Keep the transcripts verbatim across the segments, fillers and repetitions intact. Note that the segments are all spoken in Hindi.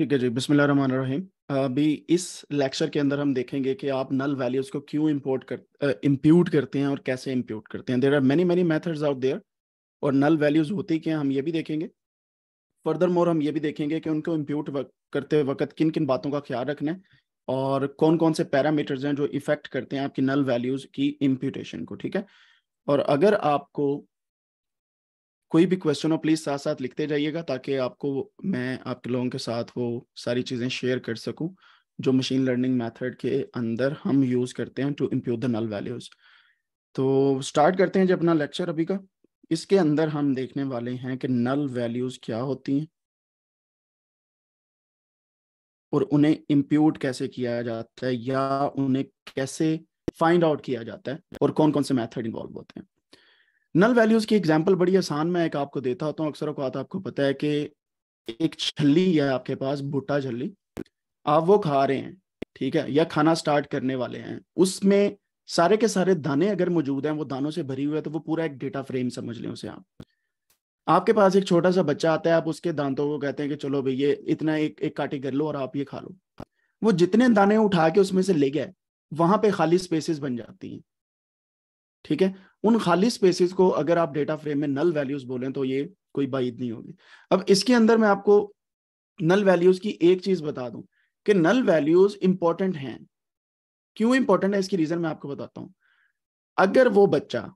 ठीक है जी, बिस्मिल्लाहिर्रहमानिर्रहीम। अभी इस लेक्चर के अंदर हम देखेंगे कि आप नल वैल्यूज़ को क्यों इम्पोर्ट कर इम्प्यूट करते हैं और कैसे इम्प्यूट करते हैं। There are many many methods out there, और नल वैल्यूज़ होती क्या हम ये भी देखेंगे। फर्दर मोर हम ये भी देखेंगे कि उनको इम्प्यूट करते वक्त किन किन बातों का ख्याल रखना है और कौन कौन से पैरामीटर्स हैं जो इफ़ेक्ट करते हैं आपकी नल वैल्यूज़ की इम्प्यूटेशन को। ठीक है, और अगर आपको कोई भी क्वेश्चन हो प्लीज़ साथ साथ लिखते जाइएगा ताकि आपको मैं आप लोगों के साथ वो सारी चीज़ें शेयर कर सकूं जो मशीन लर्निंग मेथड के अंदर हम यूज़ करते हैं to impute the null values. तो स्टार्ट करते हैं जब अपना लेक्चर अभी का। इसके अंदर हम देखने वाले हैं कि नल वैल्यूज़ क्या होती हैं और उन्हें इम्प्यूट कैसे किया जाता है या उन्हें कैसे फाइंड आउट किया जाता है और कौन कौन से मैथड इन्वॉल्व होते हैं। नल वैल्यूज़ की एग्जांपल बड़ी आसान मैं एक आपको देता होता हूँ। अक्सर अवकात आपको पता है कि एक छल्ली है आपके पास, भुट्टा छल्ली, आप वो खा रहे हैं, ठीक है, या खाना स्टार्ट करने वाले हैं। उसमें सारे के सारे दाने अगर मौजूद हैं, वो दानों से भरी हुई है, तो वो पूरा एक डेटा फ्रेम समझ लें उसे आप। आपके पास एक छोटा सा बच्चा आता है, आप उसके दांतों को कहते हैं कि चलो भाई ये इतना एक एक काटी कर लो और आप ये खा लो। वो जितने दाने उठा के उसमें से ले गए, वहां पे खाली स्पेसेस बन जाती हैं। ठीक है, उन खाली स्पेसेस को अगर आप डेटा फ्रेम में नल वैल्यूज बोलें तो ये कोई बात नहीं होगी। अब इसके अंदर मैं आपको नल वैल्यूज की एक चीज बता दूं कि नल वैल्यूज इंपॉर्टेंट हैं। क्यों इंपॉर्टेंट है इसकी रीजन मैं आपको बताता हूं। अगर वो बच्चा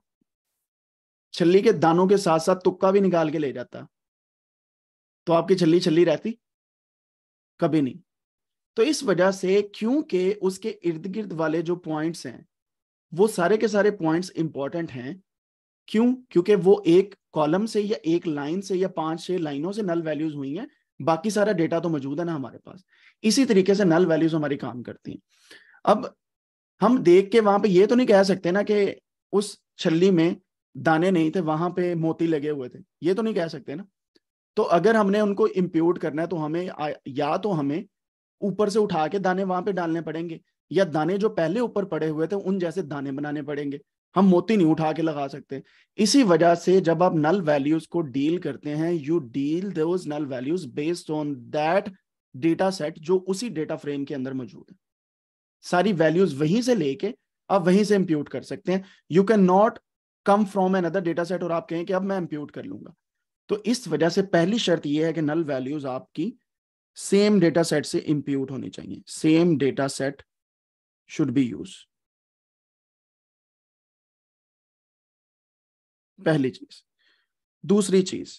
छल्ली के दानों के साथ साथ तुक्का भी निकाल के ले जाता तो आपकी छल्ली छल्ली रहती कभी नहीं। तो इस वजह से क्योंकि उसके इर्द गिर्द वाले जो पॉइंट्स हैं वो सारे के सारे पॉइंट्स इंपॉर्टेंट हैं। क्यों? क्योंकि वो एक कॉलम से या एक लाइन से या पांच छह लाइनों से नल वैल्यूज हुई हैं, बाकी सारा डेटा तो मौजूद है ना हमारे पास। इसी तरीके से नल वैल्यूज हमारी काम करती हैं। अब हम देख के वहां पे ये तो नहीं कह सकते ना कि उस छल्ली में दाने नहीं थे, वहां पे मोती लगे हुए थे, ये तो नहीं कह सकते ना। तो अगर हमने उनको इम्प्यूट करना है तो हमें या तो हमें ऊपर से उठा के दाने वहां पे डालने पड़ेंगे या दाने जो पहले ऊपर पड़े हुए थे उन जैसे दाने बनाने पड़ेंगे। हम मोती नहीं उठा के लगा सकते। इसी वजह से जब आप नल वैल्यूज को डील करते हैं, you deal those null values based on that data set जो उसी डेटा फ्रेम के अंदर मौजूद है। सारी वैल्यूज वहीं से लेके आप वहीं से इम्प्यूट कर सकते हैं। You can not come from another data set और आप कहें कि अब मैं इम्प्यूट कर लूंगा। तो इस वजह से पहली शर्त यह है कि नल वैल्यूज आपकी सेम डेटा सेट से इम्प्यूट होनी चाहिए। Same data set should be used, पहली चीज। दूसरी चीज,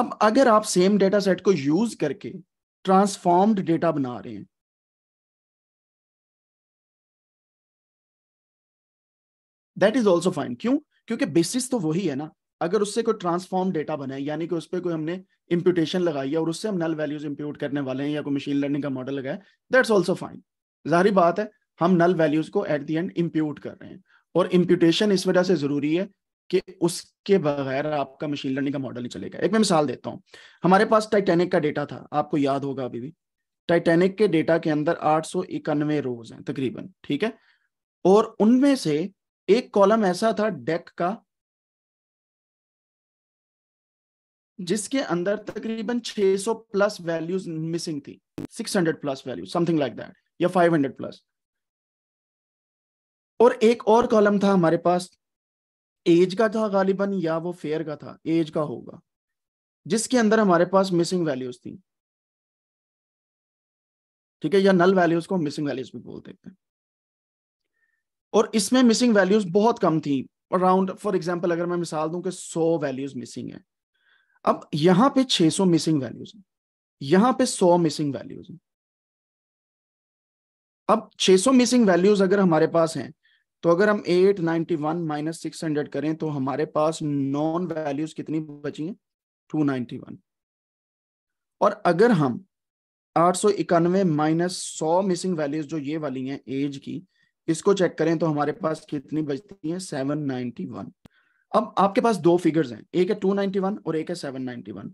अब अगर आप सेम डेटा सेट को यूज करके ट्रांसफॉर्म्ड डेटा बना रहे हैं, दैट इज ऑल्सो फाइन। क्यों? क्योंकि बेसिस तो वही है ना। अगर उससे कोई ट्रांसफॉर्म डेटा बना है यानी कि उस पर कोई हमने इंप्यूटेशन लगाई है और उससे हम नल वैल्यूज इंप्यूट करने वाले हैं या कोई मशीन लर्निंग का मॉडल लगाया, दैट्स ऑल्सो फाइन। जाहिर बात है हम नल वैल्यूज को एट दी एंड इम्प्यूट कर रहे हैं और इम्प्यूटेशन इस वजह से जरूरी है कि उसके बगैर आपका मशीन लर्निंग का मॉडल नहीं चलेगा। एक मैं मिसाल देता हूँ। हमारे पास टाइटैनिक का डेटा था, आपको याद होगा अभी भी। टाइटैनिक के डेटा के अंदर आठ सौ इक्यानवे रोज हैं तकरीबन, ठीक है, और उनमें से एक कॉलम ऐसा था डेक का जिसके अंदर तकरीबन छह सौ प्लस वैल्यूज मिसिंग थी, six hundred plus values something like that या पाँच सौ प्लस। और एक और कॉलम था हमारे पास, एज का था गालिबन या वो फेयर का था, एज का होगा, जिसके अंदर हमारे पास मिसिंग वैल्यूज थी, ठीक है, या नल वैल्यूज को मिसिंग वैल्यूज भी बोलते हैं। और इसमें मिसिंग वैल्यूज बहुत कम थी, अराउंड फॉर एग्जांपल अगर मैं मिसाल दूं कि सौ वैल्यूज मिसिंग है। अब यहां पे छह सौ मिसिंग वैल्यूज है, यहां पे सौ मिसिंग वैल्यूज है। अब छह सौ मिसिंग वैल्यूज अगर हमारे पास हैं तो अगर हम आठ सौ इक्यानवे माइनस छह सौ करें तो हमारे पास नॉन वैल्यूज कितनी बची हैं? दो सौ इक्यानवे। और अगर हम आठ सौ इक्यानवे माइनस सौ मिसिंग वैल्यूज जो ये वाली हैं एज की, इसको चेक करें तो हमारे पास कितनी बचती हैं? सात सौ इक्यानवे। अब आपके पास दो फिगर्स हैं, एक है दो सौ इक्यानवे और एक है सात सौ इक्यानवे।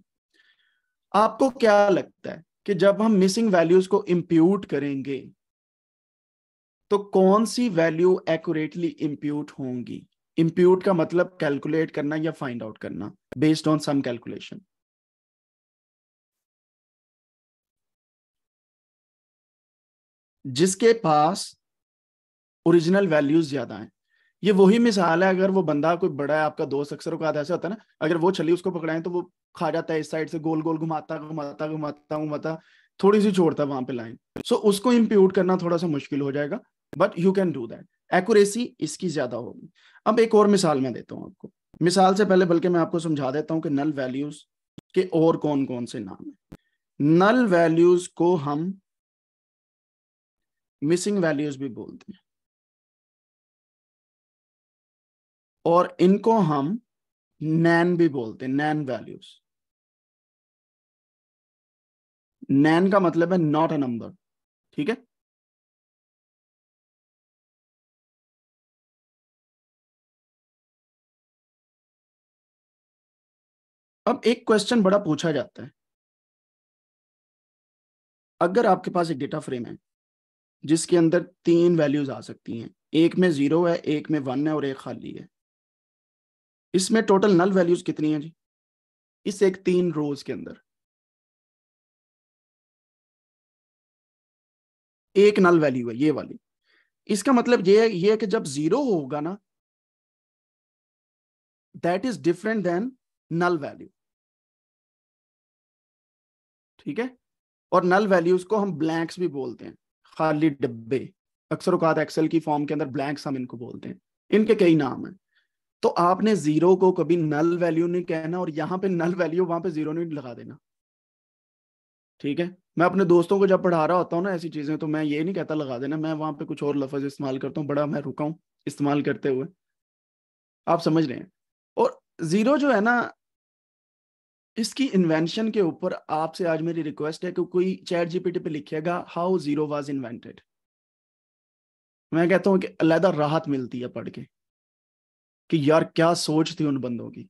आपको क्या लगता है कि जब हम मिसिंग वैल्यूज को इम्प्यूट करेंगे तो कौन सी वैल्यू एक्यूरेटली इम्प्यूट होंगी? इम्प्यूट का मतलब कैलकुलेट करना या फाइंड आउट करना बेस्ड ऑन सम कैलकुलेशन। जिसके पास ओरिजिनल वैल्यूज ज्यादा हैं। ये वही मिसाल है, अगर वो बंदा कोई बड़ा है आपका दोस्त, अक्सर औकात ऐसा होता है ना, अगर वो छली उसको पकड़ाएं तो वो खा जाता है, इस साइड से गोल गोल घुमाता घुमाता घुमाता घुमाता थोड़ी सी छोड़ता वहां पे लाइन, सो so, उसको इम्प्यूट करना थोड़ा सा मुश्किल हो जाएगा, but you can do that. Accuracy इसकी ज्यादा होगी। अब एक और मिसाल मैं देता हूँ आपको, मिसाल से पहले बल्कि मैं आपको समझा देता हूँ कि नल वैल्यूज के और कौन कौन से नाम है। नल वैल्यूज को हम मिसिंग वैल्यूज भी बोलते हैं और इनको हम नैन भी बोलते हैं, नैन वैल्यूज। नैन का मतलब है नॉट अ नंबर, ठीक है, अब एक क्वेश्चन बड़ा पूछा जाता है, अगर आपके पास एक डेटा फ्रेम है जिसके अंदर तीन वैल्यूज आ सकती हैं, एक में जीरो है, एक में वन है और एक खाली है, इसमें टोटल नल वैल्यूज कितनी हैं जी इस एक तीन रोज के अंदर? एक नल वैल्यू है ये वाली। इसका मतलब ये है, ये है कि जब जीरो होगा ना, that is different than null value, ठीक है। और नल वैल्यूज को हम ब्लैंक्स भी बोलते हैं, खाली डब्बे, अक्सर औकात एक्सेल की फॉर्म के अंदर ब्लैंक्स हम इनको बोलते हैं, इनके कई नाम हैं। तो आपने जीरो को कभी नल वैल्यू नहीं कहना और यहाँ पे नल वैल्यू वहां पे जीरो नहीं लगा देना, ठीक है। मैं अपने दोस्तों को जब पढ़ा रहा होता हूँ ना ऐसी चीजें, तो मैं ये नहीं कहता लगा देना, मैं वहां पे कुछ और लफ्ज इस्तेमाल करता हूँ, बड़ा मैं रुका हूँ इस्तेमाल करते हुए, आप समझ रहे हैं। और जीरो जो है ना, इसकी इन्वेंशन के ऊपर आपसे आज मेरी रिक्वेस्ट है कि कोई चैट जीपीटी पे लिखेगा हाउ जीरो वाज इन्वेंटेड, मैं कहता हूं कि अलहदा राहत मिलती है पढ़ के कि यार क्या सोच थी उन बंदों की।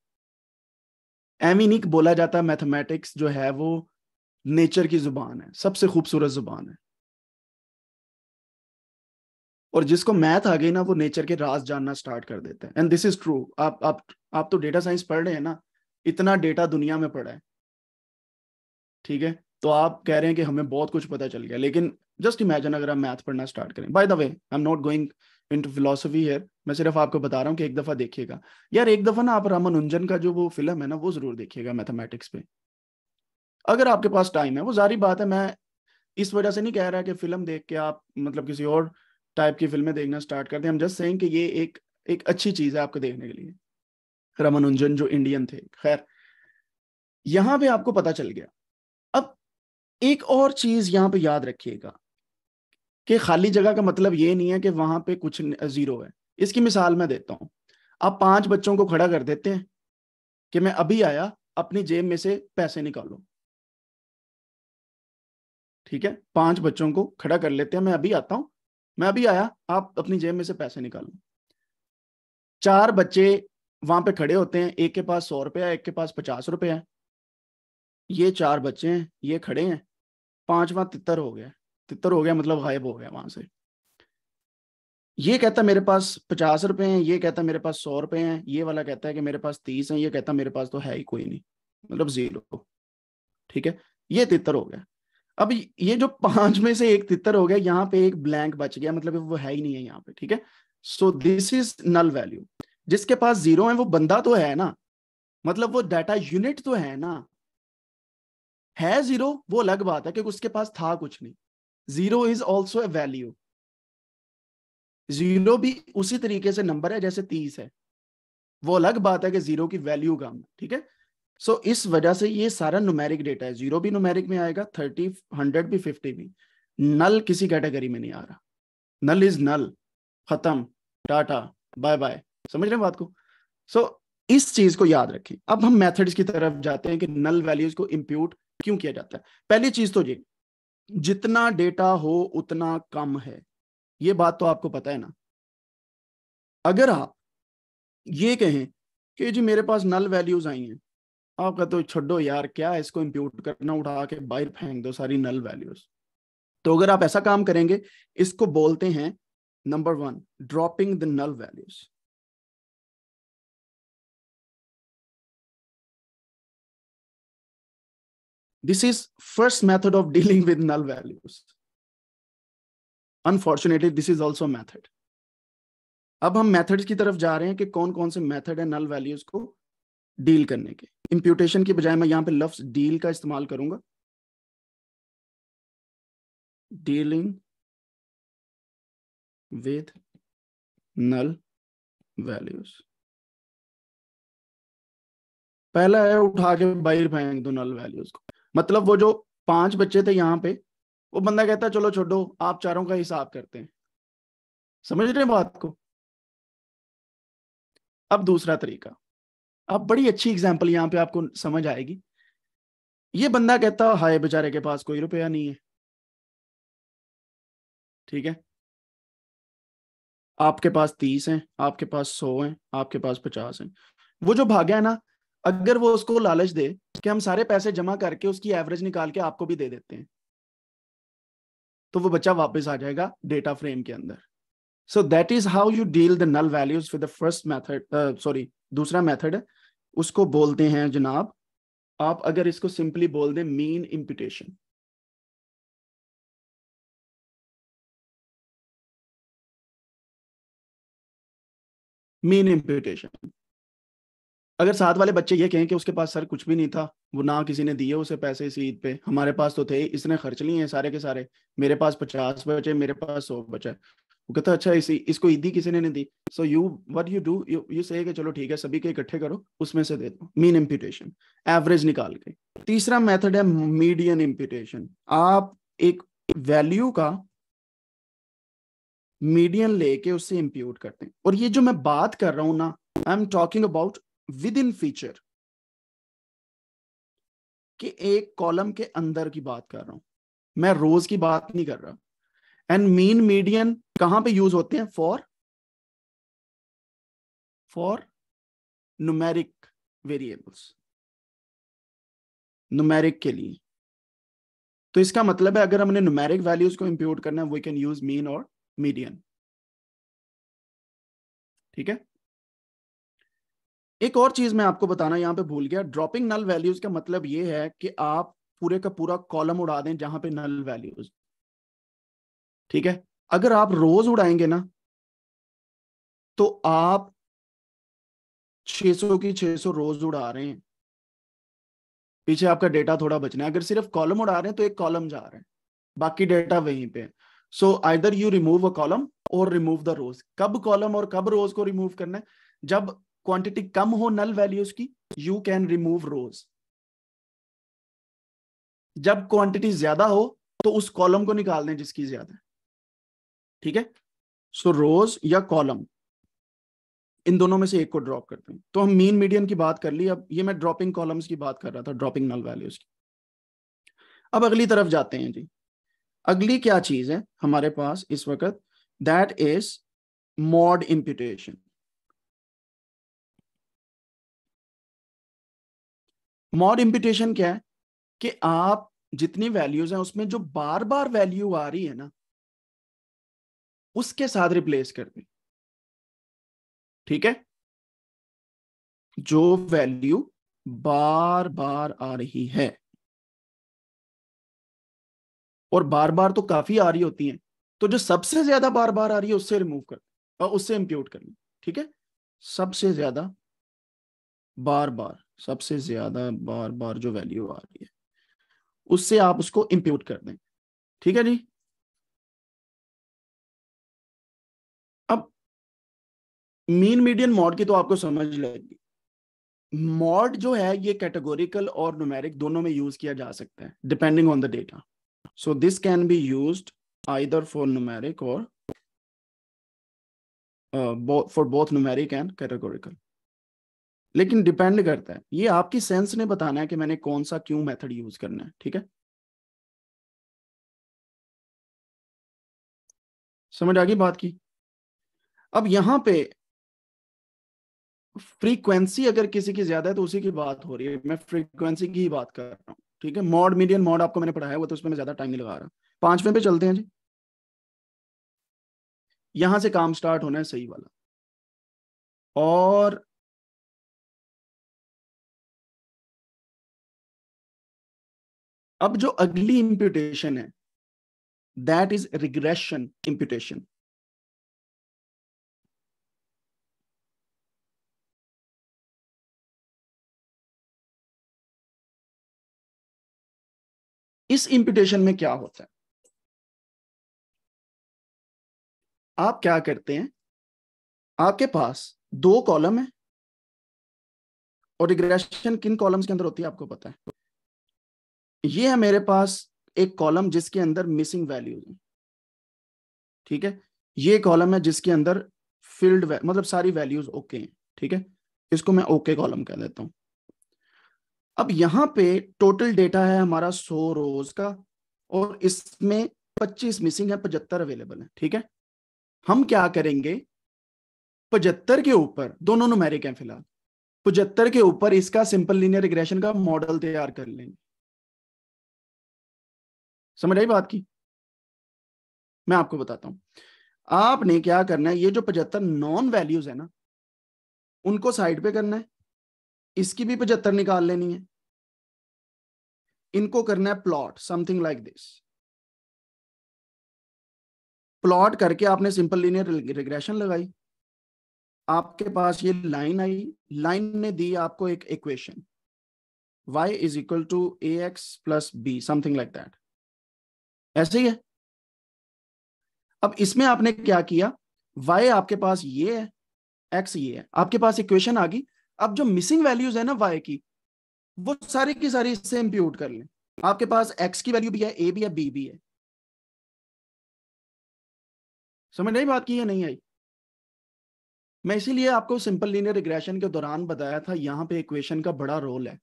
एम इनिक बोला जाता है मैथमेटिक्स जो है वो नेचर की जुबान है, सबसे खूबसूरत जुबान है, और जिसको मैथ आ गई ना वो नेचर के राज जानना स्टार्ट कर देता है। And this is true. आप आप आप तो डेटा साइंस पढ़ रहे हैं ना, इतना डेटा दुनिया में पड़ा है, ठीक है, तो आप कह रहे हैं कि हमें बहुत कुछ पता चल गया, लेकिन जस्ट इमेजिन अगर आप मैथ पढ़ना स्टार्ट करें। By the way I am not going into philosophy here, मैं सिर्फ आपको बता रहा हूँ कि एक दफा देखिएगा यार, एक दफा ना आप रामानुजन का जो वो फिल्म है ना वो जरूर देखिएगा मैथमेटिक्स पे, अगर आपके पास टाइम है। वो जारी बात है, मैं इस वजह से नहीं कह रहा कि फिल्म देख के आप मतलब किसी और टाइप की फिल्में देखना स्टार्ट करते हैं, हम जस्ट सेइंग कि ये एक एक अच्छी चीज है आपको देखने के लिए। रामानुजन जो इंडियन थे, खैर यहां पे आपको पता चल गया। अब एक और चीज यहां पे याद रखिएगा कि खाली जगह का मतलब ये नहीं है कि वहां पे कुछ जीरो है। इसकी मिसाल मैं देता हूं, आप पांच बच्चों को खड़ा कर देते हैं कि मैं अभी आया, अपनी जेब में से पैसे निकालो, ठीक है, पांच बच्चों को खड़ा कर लेते हैं, मैं अभी आता हूं, मैं अभी आया, आप अपनी जेब में से पैसे निकालो। चार बच्चे वहां पे खड़े होते हैं, एक के पास सौ रुपया है, एक के पास पचास रुपया है, ये चार बच्चे हैं, ये खड़े हैं, पांचवा तितर हो गया, तितर हो गया मतलब गायब हो गया वहां से। ये कहता मेरे पास पचास रुपए हैं, ये कहता मेरे पास सौ रुपए हैं, ये वाला कहता है कि मेरे पास तीस हैं, ये कहता मेरे पास तो है ही कोई नहीं, मतलब जीरो, ठीक है, ये तितर हो गया। अब ये जो पांच में से एक तितर हो गया, यहाँ पे एक ब्लैंक बच गया, मतलब वो है ही नहीं है यहाँ पे, ठीक है। So this is null value. जिसके पास जीरो है वो बंदा तो है ना, मतलब वो डाटा यूनिट तो है ना, है जीरो वो अलग बात है कि उसके पास था कुछ नहीं। Zero is also a value, zero भी उसी तरीके से नंबर है जैसे तीस है, वो अलग बात है कि जीरो की वैल्यू कम है, ठीक है। सो so, इस वजह से ये सारा न्यूमेरिक डेटा है, जीरो भी न्यूमेरिक में आएगा, थर्टी, हंड्रेड भी, फिफ्टी भी। नल किसी कैटेगरी में नहीं आ रहा, नल इज नल, खत्म, टाटा बाय बाय, समझ रहे हैं बात को। सो so, इस चीज को याद रखें। अब हम मेथड्स की तरफ जाते हैं कि नल वैल्यूज को इंप्यूट क्यों किया जाता है। पहली चीज तो ये, जितना डेटा हो उतना कम है, ये बात तो आपको पता है ना। अगर आप ये कहें कि जी मेरे पास नल वैल्यूज आई हैं, आपका तो छोड़ो यार क्या इसको इंप्यूट करना, उठा के बाहर फेंक दो सारी नल वैल्यूज। तो अगर आप ऐसा काम करेंगे, इसको बोलते हैं number one dropping the null values. This is first method of dealing with null values. Unfortunately this is also method. अब हम मैथड्स की तरफ जा रहे हैं कि कौन कौन से मैथड है नल वैल्यूज को डील करने के। इंप्यूटेशन की बजाय मैं यहाँ पे लफ्ज डील का इस्तेमाल करूंगा, डीलिंग विद नल वैल्यूज। पहला है उठा के बाहर फेंक दो नल वैल्यूज को, मतलब वो जो पांच बच्चे थे यहाँ पे, वो बंदा कहता है चलो छोड़ो आप चारों का हिसाब करते हैं, समझ रहे हैं बात को। अब दूसरा तरीका, अब बड़ी अच्छी एग्जाम्पल यहाँ पे आपको समझ आएगी। ये बंदा कहता है हाय बेचारे के पास कोई रुपया नहीं है, ठीक है, आपके पास तीस हैं, आपके पास सौ हैं, आपके पास पचास हैं। वो जो भागा है ना, अगर वो उसको लालच दे कि हम सारे पैसे जमा करके उसकी एवरेज निकाल के आपको भी दे देते हैं, तो वो बच्चा वापस आ जाएगा डेटा फ्रेम के अंदर। So that is how you deal the null values with the first method, sorry दूसरा मेथड है, उसको बोलते हैं जनाब, आप अगर इसको सिंपली बोल दें मीन इंप्यूटेशन। मीन इंप्यूटेशन, अगर साथ वाले बच्चे ये कहें कि उसके पास सर कुछ भी नहीं था, वो ना किसी ने दिए उसे पैसे इस ईद पे, हमारे पास तो थे, इसने खर्च लिए हैं सारे के सारे, मेरे पास पचास बचे, मेरे पास सौ बचा, वो कहता अच्छा इसी इसको ईदी किसी ने नहीं दी। So you what you do, you you say कि चलो ठीक है सभी के इकट्ठे करो उसमें से दे दो, मीन इंप्यूटेशन, एवरेज निकाल के। तीसरा मेथड है मीडियन इंप्यूटेशन, आप एक वैल्यू का मीडियन लेके उससे इंप्यूट करते हैं। और ये जो मैं बात कर रहा हूं ना, I am talking about with in feature, कि एक कॉलम के अंदर की बात कर रहा हूं, मैं रोज की बात नहीं कर रहा। एंड मीन मीडियन कहां पे यूज होते हैं? For for numeric variables, numeric के लिए। तो इसका मतलब है अगर हमने न्यूमेरिक वैल्यूज को इंप्यूट करना है, वी कैन यूज मीन और मीडियन, ठीक है। एक और चीज मैं आपको बताना यहाँ पे भूल गया, ड्रॉपिंग नल वैल्यूज का मतलब ये है कि आप पूरे का पूरा कॉलम उड़ा दें जहां पे नल वैल्यूज, ठीक है। अगर आप रोज उड़ाएंगे ना, तो आप छह सौ की छह सौ रोज उड़ा रहे हैं, पीछे आपका डेटा थोड़ा बचना है। अगर सिर्फ कॉलम उड़ा रहे हैं तो एक कॉलम जा रहे हैं, बाकी डेटा वहीं पे। So either you remove a column और रिमूव द रोज। कब कॉलम और कब रोज को रिमूव करना है? जब क्वांटिटी कम हो नल वैल्यूज की, यू कैन रिमूव रोज। जब क्वांटिटी ज्यादा हो तो उस कॉलम को निकाल दें जिसकी ज्यादा है, ठीक है। सो रोज या कॉलम, इन दोनों में से एक को ड्रॉप करते हैं। तो हम मीन मीडियन की बात कर ली, अब ये मैं ड्रॉपिंग कॉलम्स की बात कर रहा था, ड्रॉपिंग नल वैल्यूज की। अब अगली तरफ जाते हैं जी। अगली क्या चीज है हमारे पास इस वक्त? That is mode imputation. Mode imputation क्या है? कि आप जितनी वैल्यूज हैं उसमें जो बार बार वैल्यू आ रही है ना, उसके साथ रिप्लेस कर दें, ठीक है। जो वैल्यू बार बार आ रही है, और बार बार तो काफी आ रही होती हैं, तो जो सबसे ज्यादा बार बार आ रही है उससे रिमूव कर और उससे इंप्यूट कर लें, ठीक है। सबसे ज्यादा बार बार, सबसे ज्यादा बार बार जो वैल्यू आ रही है उससे आप उसको इंप्यूट कर दें, ठीक है जी। अब मीन मीडियन मॉड की तो आपको समझ लगेगी। मॉड जो है ये कैटेगोरिकल और न्यूमेरिक दोनों में यूज किया जा सकता है, depending on the data. So this can be used either for numeric और for both numeric and categorical, लेकिन डिपेंड करता है, ये आपकी सेंस ने बताना है कि मैंने कौन सा क्यों मेथड यूज करना है, ठीक है। समझ आ गई बात की? अब यहां पे फ्रीक्वेंसी अगर किसी की ज्यादा है तो उसी की बात हो रही है, मैं फ्रीक्वेंसी की ही बात कर रहा हूँ, ठीक है। मॉड मीडियन मॉड आपको मैंने पढ़ाया हुआ, तो उसमें मैं ज्यादा टाइम नहीं लगा रहा। पांचवें पे चलते हैं जी, यहां से काम स्टार्ट होना है सही वाला। और अब जो अगली इंप्यूटेशन है That is regression imputation. इस इंप्यूटेशन में क्या होता है? आप क्या करते हैं, आपके पास दो कॉलम है और रिग्रेशन किन कॉलम्स के अंदर होती है आपको पता है। ये है मेरे पास एक कॉलम जिसके अंदर मिसिंग वैल्यूज है, ठीक है। ये कॉलम है जिसके अंदर फील्ड मतलब सारी वैल्यूज ओके हैं, ठीक है। इसको मैं ओके कॉलम कह देता हूं। अब यहाँ पे टोटल डेटा है हमारा सौ रोज का और इसमें पच्चीस मिसिंग है, पचहत्तर अवेलेबल है, ठीक है। हम क्या करेंगे, पचहत्तर के ऊपर, दोनों न्यूमेरिक हैं फिलहाल, पचहत्तर के ऊपर इसका सिंपल लीनियर रिग्रेशन का मॉडल तैयार कर लेंगे। समझ आई बात की? मैं आपको बताता हूं आपने क्या करना है। ये जो पचहत्तर नॉन वैल्यूज है ना, उनको साइड पे करना है, इसकी भी पचहत्तर निकाल लेनी है। इनको करना है plot, something like this. Plot करके आपने सिंपल लीनियर रिग्रेशन लगाई, आपके पास ये लाइन आई, लाइन ने दी आपको एक equation y is equal to A x plus B, something like that, ऐसे ही है। अब इसमें आपने क्या किया, y आपके पास ये है, x ये है, आपके पास इक्वेशन आ गई। अब जो मिसिंग वैल्यूज है ना y की, वो सारी की सारी इससे इंप्यूट कर लें। आपके पास x की वैल्यू भी है, a भी है, b भी है। समझ नहीं बात की या नहीं आई? मैं इसीलिए आपको सिंपल लीनियर रिग्रेशन के दौरान बताया था यहाँ पे इक्वेशन का बड़ा रोल है।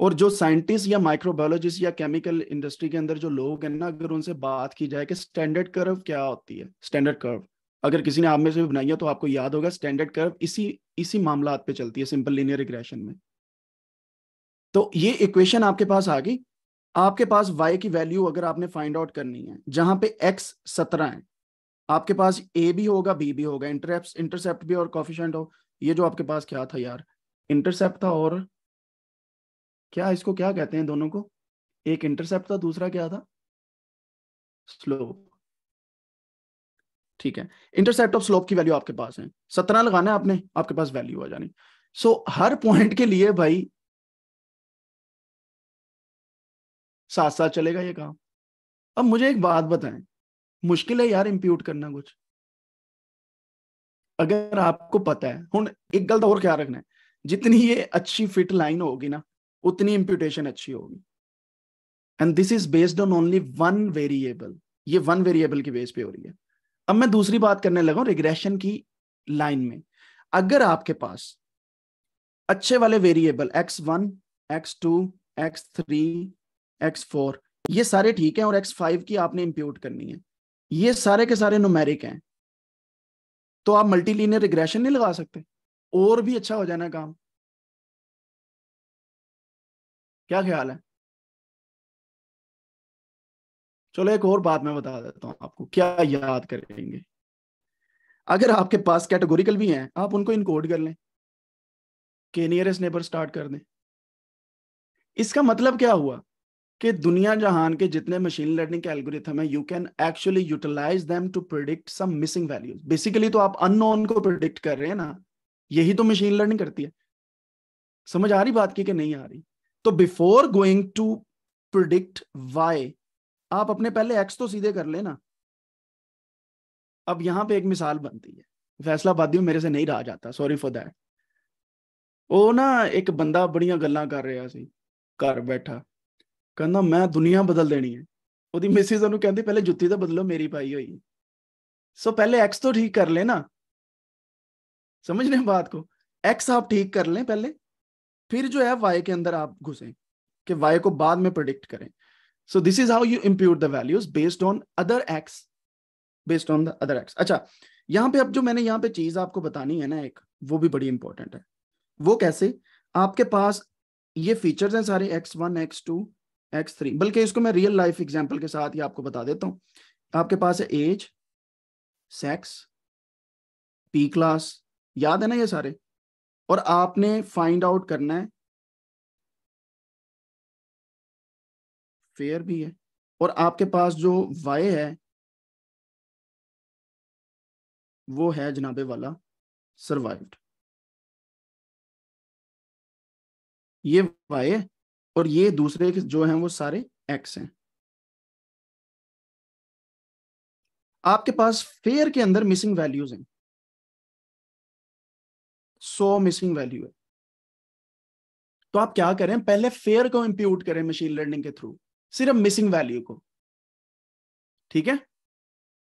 और जो साइंटिस्ट या माइक्रोबायोलॉजिस्ट या केमिकल इंडस्ट्री के अंदर जो लोग हैं ना, अगर उनसे बात की जाए कि स्टैंडर्ड कर्व क्या होती है, स्टैंडर्ड कर्व अगर किसी ने आप में से भी बनाई है तो आपको याद होगा, स्टैंडर्ड कर्व इसी इसी मामलात पे चलती है सिंपल लीनियर रिग्रेशन में। तो ये इक्वेशन आपके पास आ गई, आपके पास वाई की वैल्यू अगर आपने फाइंड आउट करनी है, जहां पे एक्स सत्रह है, आपके पास ए भी होगा, बी भी होगा, इंटरसेप्ट इंटरसेप्ट भी और कोफिशिएंट हो। ये जो आपके पास क्या था यार, इंटरसेप्ट था और क्या, इसको क्या कहते हैं दोनों को, एक इंटरसेप्ट था, दूसरा क्या था, स्लोप, ठीक है। इंटरसेप्ट ऑफ स्लोप की वैल्यू आपके पास है, सत्रह लगाना है आपने, आपके पास वैल्यू आ जानी। सो so, हर पॉइंट के लिए भाई साथ साथ चलेगा ये काम। अब मुझे एक बात बताएं, मुश्किल है यार इंप्यूट करना कुछ, अगर आपको पता है। हुन एक गलत और क्या रखना है, जितनी ये अच्छी फिट लाइन होगी ना, उतनी इंप्यूटेशन अच्छी होगी। And this is based on only one variable, ये वन वेरिएबल की बेस पे हो रही है। अब मैं दूसरी बात करने लगा हूं रिग्रेशन की लाइन में। अगर आपके पास अच्छे वाले variable x one, x two, x three, x four, ये सारे ठीक हैं, और एक्स फाइव की आपने इंप्यूट करनी है, ये सारे के सारे न्यूमेरिक हैं, तो आप मल्टीलीनियर रिग्रेशन नहीं लगा सकते? और भी अच्छा हो जाना काम, क्या ख्याल है? चलो एक और बात मैं बता देता हूं आपको, क्या याद करेंगे। अगर आपके पास कैटेगोरिकल भी हैं, आप उनको इनकोड कर लें कि नियरेस्ट नेबर स्टार्ट कर दें। इसका मतलब क्या हुआ कि दुनिया जहान के जितने मशीन लर्निंग के एल्गोरिथम है, you can actually utilise them to predict some missing values. Basically तो आप अननोन को प्रिडिक्ट कर रहे हैं ना, यही तो मशीन लर्निंग करती है। समझ आ रही बात की कि नहीं आ रही? तो before going to predict Y, आप अपने पहले एक्स तो सीधे कर लेना। अब यहां पे एक मिसाल बनती है, फैसला बादियों मेरे से नहीं रहा जाता, सॉरी फॉर दैट। ओ ना एक बंदा बड़िया गल्लां कर रहा सी घर बैठा, कहना मैं दुनिया बदल देनी है। ओदी मिसेज उन्होंने कहती पहले जुत्ती तो बदलो मेरी पाई हुई। सो पहले एक्स तो ठीक कर लेना, समझ रहे बात को, एक्स आप ठीक कर लें पहले, फिर जो है वाई के अंदर आप घुसें कि वाई को बाद में प्रेडिक्ट करें। So this is how you impute the values based on other x, based on the other x. अच्छा, यहाँ पे अब जो मैंने यहाँ पे चीज आपको बतानी है ना, एक वो भी बड़ी इंपॉर्टेंट है। वो कैसे, आपके पास ये फीचर्स हैं सारे x one, x two, x three, बल्कि इसको मैं रियल लाइफ एग्जाम्पल के साथ ही आपको बता देता हूँ। आपके पास है एज, सेक्स, पी क्लास, याद है ना ये सारे, और आपने फाइंड आउट करना है फेयर भी है, और आपके पास जो वाई है वो है जनाबे वाला सर्वाइव्ड, ये वाई और ये दूसरे जो हैं वो सारे एक्स हैं। आपके पास फेयर के अंदर मिसिंग वैल्यूज हैं, सौ मिसिंग वैल्यू है, तो आप क्या करें, पहले फेयर को इंप्यूट करें मशीन लर्निंग के थ्रू, सिर्फ मिसिंग वैल्यू को, ठीक है,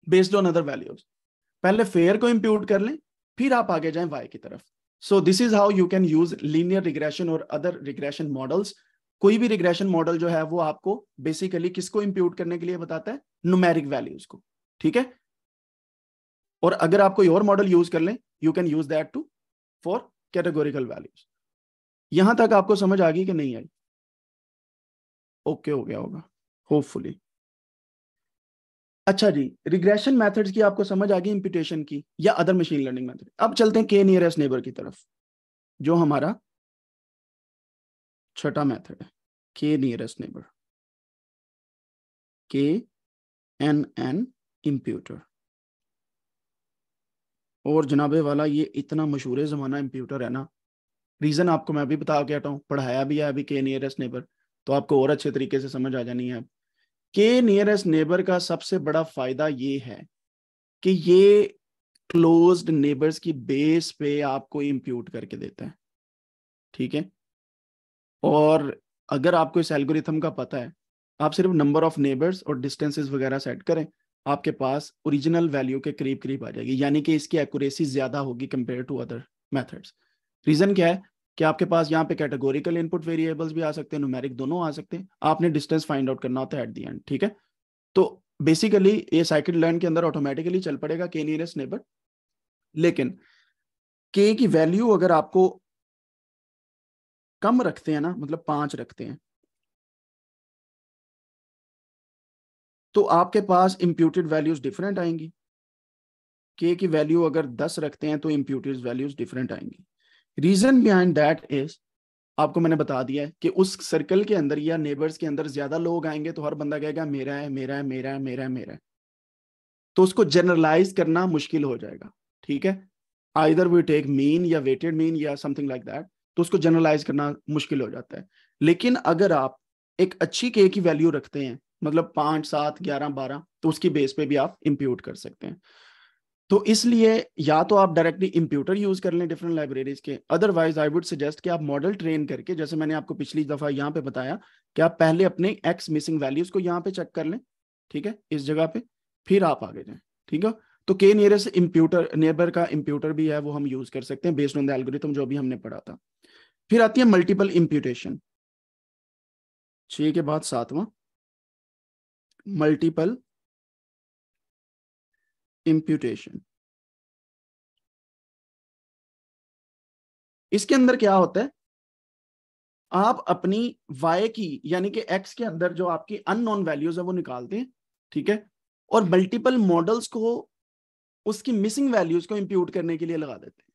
बेस्ड ऑन अदर वैल्यूज। पहले फेयर को इंप्यूट कर लें, फिर आप आगे जाएं वाई की तरफ। So this is how you can use linear regression और अदर रिग्रेशन मॉडल्स। कोई भी रिग्रेशन मॉडल जो है वो आपको बेसिकली किसको इंप्यूट करने के लिए बताता है, न्यूमेरिक वैल्यूज को, ठीक है। और अगर आप कोई और मॉडल यूज कर लें, you can use that to for categorical values. यहां तक आपको समझ आ गई कि नहीं आई? ओके okay हो गया होगा होपफुली। अच्छा जी, रिग्रेशन मेथड्स की आपको समझ आ गई, इंप्यूटेशन की या अदर मशीन लर्निंग मेथड। अब चलते हैं के नियरेस्ट नेबर की तरफ, जो हमारा छठा मेथड है, K nearest neighbour, K N N imputer. और जनाबे वाला ये इतना मशहूर जमाना इंप्यूटर है ना, रीजन आपको मैं अभी बता के आता हूँ, पढ़ाया भी है अभी के नियरेस्ट नेबर, तो आपको और अच्छे तरीके से समझ आ जानी है। के नियरेस्ट नेबर का सबसे बड़ा फायदा ये है कि ये क्लोज्ड नेबर्स की बेस पे आपको इंप्यूट करके देता है, ठीक है। और अगर आपको इस एल्गोरिथम का पता है, आप सिर्फ नंबर ऑफ नेबर्स और डिस्टेंसेस वगैरह सेट करें, आपके पास ओरिजिनल वैल्यू के करीब करीब आ जाएगी, यानी कि इसकी एक्यूरेसी ज्यादा होगी compare to other methods. Reason क्या है कि आपके पास यहाँ पे कैटेगोरिकल इनपुट वेरिएबल्स भी आ सकते हैं, न्यूमेरिक दोनों आ सकते हैं, आपने डिस्टेंस फाइंड आउट करना होता है एट दी एंड, ठीक है। तो बेसिकली ये साइकिल लर्न के अंदर ऑटोमेटिकली चल पड़ेगा के नियरेस्ट नेबर, लेकिन के की वैल्यू अगर आपको कम रखते हैं ना, मतलब पांच रखते हैं, तो आपके पास इंप्यूटेड वैल्यूज डिफरेंट आएंगी। के की वैल्यू अगर दस रखते हैं तो इंप्यूटेड वैल्यूज डिफरेंट आएंगी। रीजन बिहाइंड दैट इज, आपको मैंने बता दिया है कि उस सर्कल के अंदर या नेबर्स के अंदर ज्यादा लोग आएंगे तो हर बंदा कहेगा मेरा है, मेरा है, मेरा है, मेरा है, मेरा है, तो उसको जनरलाइज करना मुश्किल हो जाएगा, ठीक है। आइदर वी टेक मीन या वेटेड मीन या समथिंग लाइक दैट, तो उसको जनरलाइज करना मुश्किल हो जाता है। लेकिन अगर आप एक अच्छी के की वैल्यू रखते हैं, मतलब पाँच, सात, ग्यारह, बारह, तो उसकी बेस पे भी आप इंप्यूट कर सकते हैं। तो इसलिए या तो आप डायरेक्टली इंप्यूटर यूज कर लें डिफरेंट लाइब्रेरीज के, अदरवाइज आई वुड सजेस्ट कि आप मॉडल ट्रेन करके, जैसे मैंने आपको पिछली दफा यहाँ पे बताया कि आप पहले अपने एक्स मिसिंग वैल्यूज को यहाँ पे चेक कर लें, ठीक है, इस जगह पे, फिर आप आगे जाएं, ठीक है। तो के नियरेस्ट इंप्यूटर नेबर का इंप्यूटर भी है, वो हम यूज कर सकते हैं बेस्ड ऑन द एल्गोरिथम जो भी हमने पढ़ा था। फिर आती है मल्टीपल इंप्यूटेशन, छह के बाद सातवां मल्टीपल इंप्यूटेशन। इसके अंदर क्या होता है, आप अपनी y की यानी कि x के अंदर जो आपकी अननोन वैल्यूज है वो निकालते हैं, ठीक है, और मल्टीपल मॉडल्स को उसकी मिसिंग वैल्यूज को इंप्यूट करने के लिए लगा देते हैं।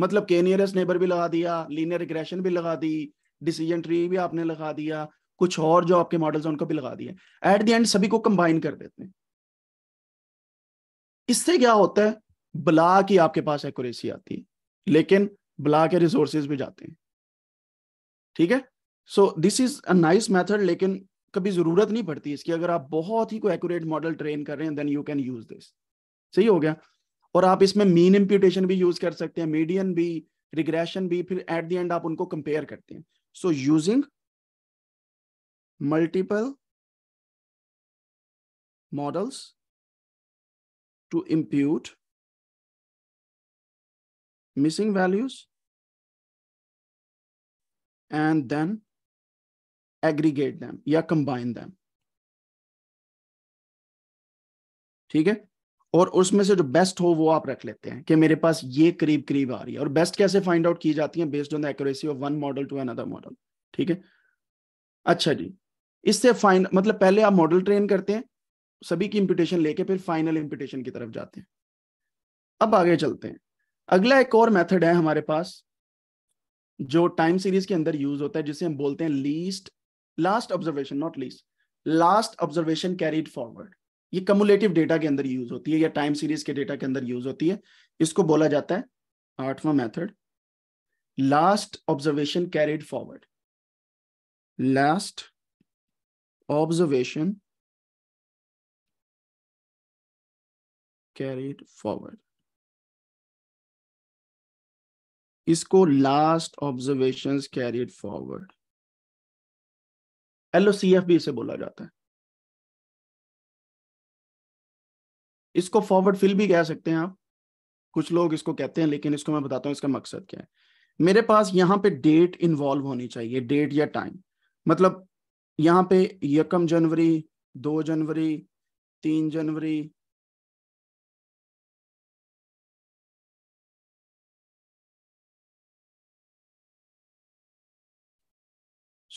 मतलब के नियरेस्ट नेबर भी लगा दिया, लीनियर रिग्रेशन भी लगा दी, डिसीजन ट्री भी आपने लगा दिया, कुछ और जो आपके मॉडल्स उनको भी लगा दिया, एट द एंड सभी को कंबाइन कर देते हैं। इससे क्या होता है, बला की आपके पास एक्यूरेसी आती है, लेकिन बला के रिसोर्सेज भी जाते हैं, ठीक है। So this is a nice method, लेकिन कभी जरूरत नहीं पड़ती इसकी, अगर आप बहुत ही कोई एक्यूरेट मॉडल ट्रेन कर रहे हैं, then you can use this, सही हो गया। और आप इसमें मीन इंप्यूटेशन भी यूज कर सकते हैं, मीडियन भी, रिग्रेशन भी, फिर एट द एंड आप उनको कंपेयर करते हैं। So using multiple models to impute missing values and then aggregate them या combine them, ठीक है। और उसमें से जो बेस्ट हो वो आप रख लेते हैं कि मेरे पास ये करीब करीब आ रही है। और बेस्ट कैसे फाइंड आउट की जाती है, based on the accuracy of one model to another model, ठीक है। अच्छा जी, इससे फाइंड मतलब पहले आप मॉडल ट्रेन करते हैं, सभी की इंप्यूटेशन लेके फिर फाइनल इंप्यूटेशन की तरफ जाते हैं। अब आगे चलते हैं, अगला एक और मेथड है हमारे पास जो टाइम सीरीज के अंदर यूज होता है, जिसे हम बोलते हैं least last observation, not least, last observation carried forward. ये कम्युलेटिव डेटा के अंदर यूज होती है या टाइम सीरीज के डेटा के अंदर यूज होती है। इसको बोला जाता है आठवां method, last observation carried forward, last observation carried forward. इसको last observations carried forward, L O C F भी इसे बोला जाता है। इसको फॉरवर्ड फिल भी कह सकते हैं आप, कुछ लोग इसको कहते हैं, लेकिन इसको मैं बताता हूं इसका मकसद क्या है। मेरे पास यहाँ पे डेट इन्वॉल्व होनी चाहिए, डेट या टाइम। मतलब यहाँ पे यकम जनवरी, दो जनवरी, तीन जनवरी,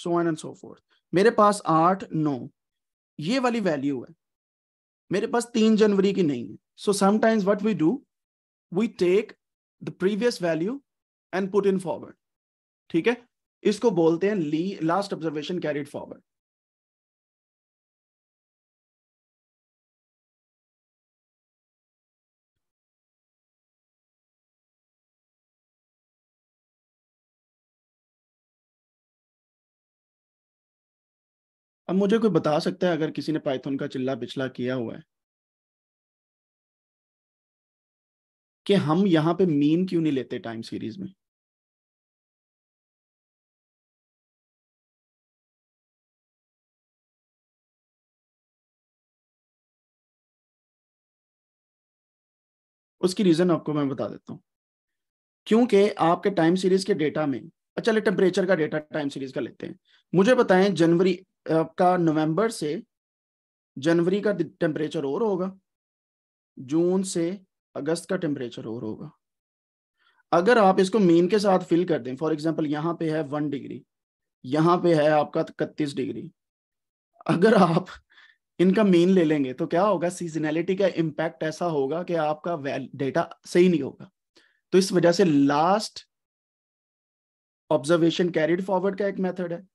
so on and so forth। मेरे पास आठ नौ ये वाली वैल्यू है, मेरे पास तीन जनवरी की नहीं है। So sometimes what we do, we take the previous value and put in forward. ठीक है, इसको बोलते हैं लास्ट ऑब्जर्वेशन कैरिड फॉरवर्ड। अब मुझे कोई बता सकता है अगर किसी ने पाइथन का चिल्ला पिछला किया हुआ है कि हम यहां पे मीन क्यों नहीं लेते टाइम सीरीज में? उसकी रीजन आपको मैं बता देता हूं, क्योंकि आपके टाइम सीरीज के डेटा में, अच्छा ले टेम्परेचर का डेटा टाइम सीरीज का लेते हैं। मुझे बताएं जनवरी का, नवंबर से जनवरी का टेम्परेचर और होगा, जून से अगस्त का टेम्परेचर और होगा। अगर आप इसको मीन के साथ फिल कर दें, फॉर एग्जांपल यहाँ पे है वन डिग्री, यहाँ पे है आपका इकतीस डिग्री, अगर आप इनका मीन ले लेंगे तो क्या होगा, सीजनैलिटी का इम्पैक्ट ऐसा होगा कि आपका डेटा सही नहीं होगा। तो इस वजह से लास्ट ऑब्जर्वेशन कैरिड फॉरवर्ड का एक मेथड है।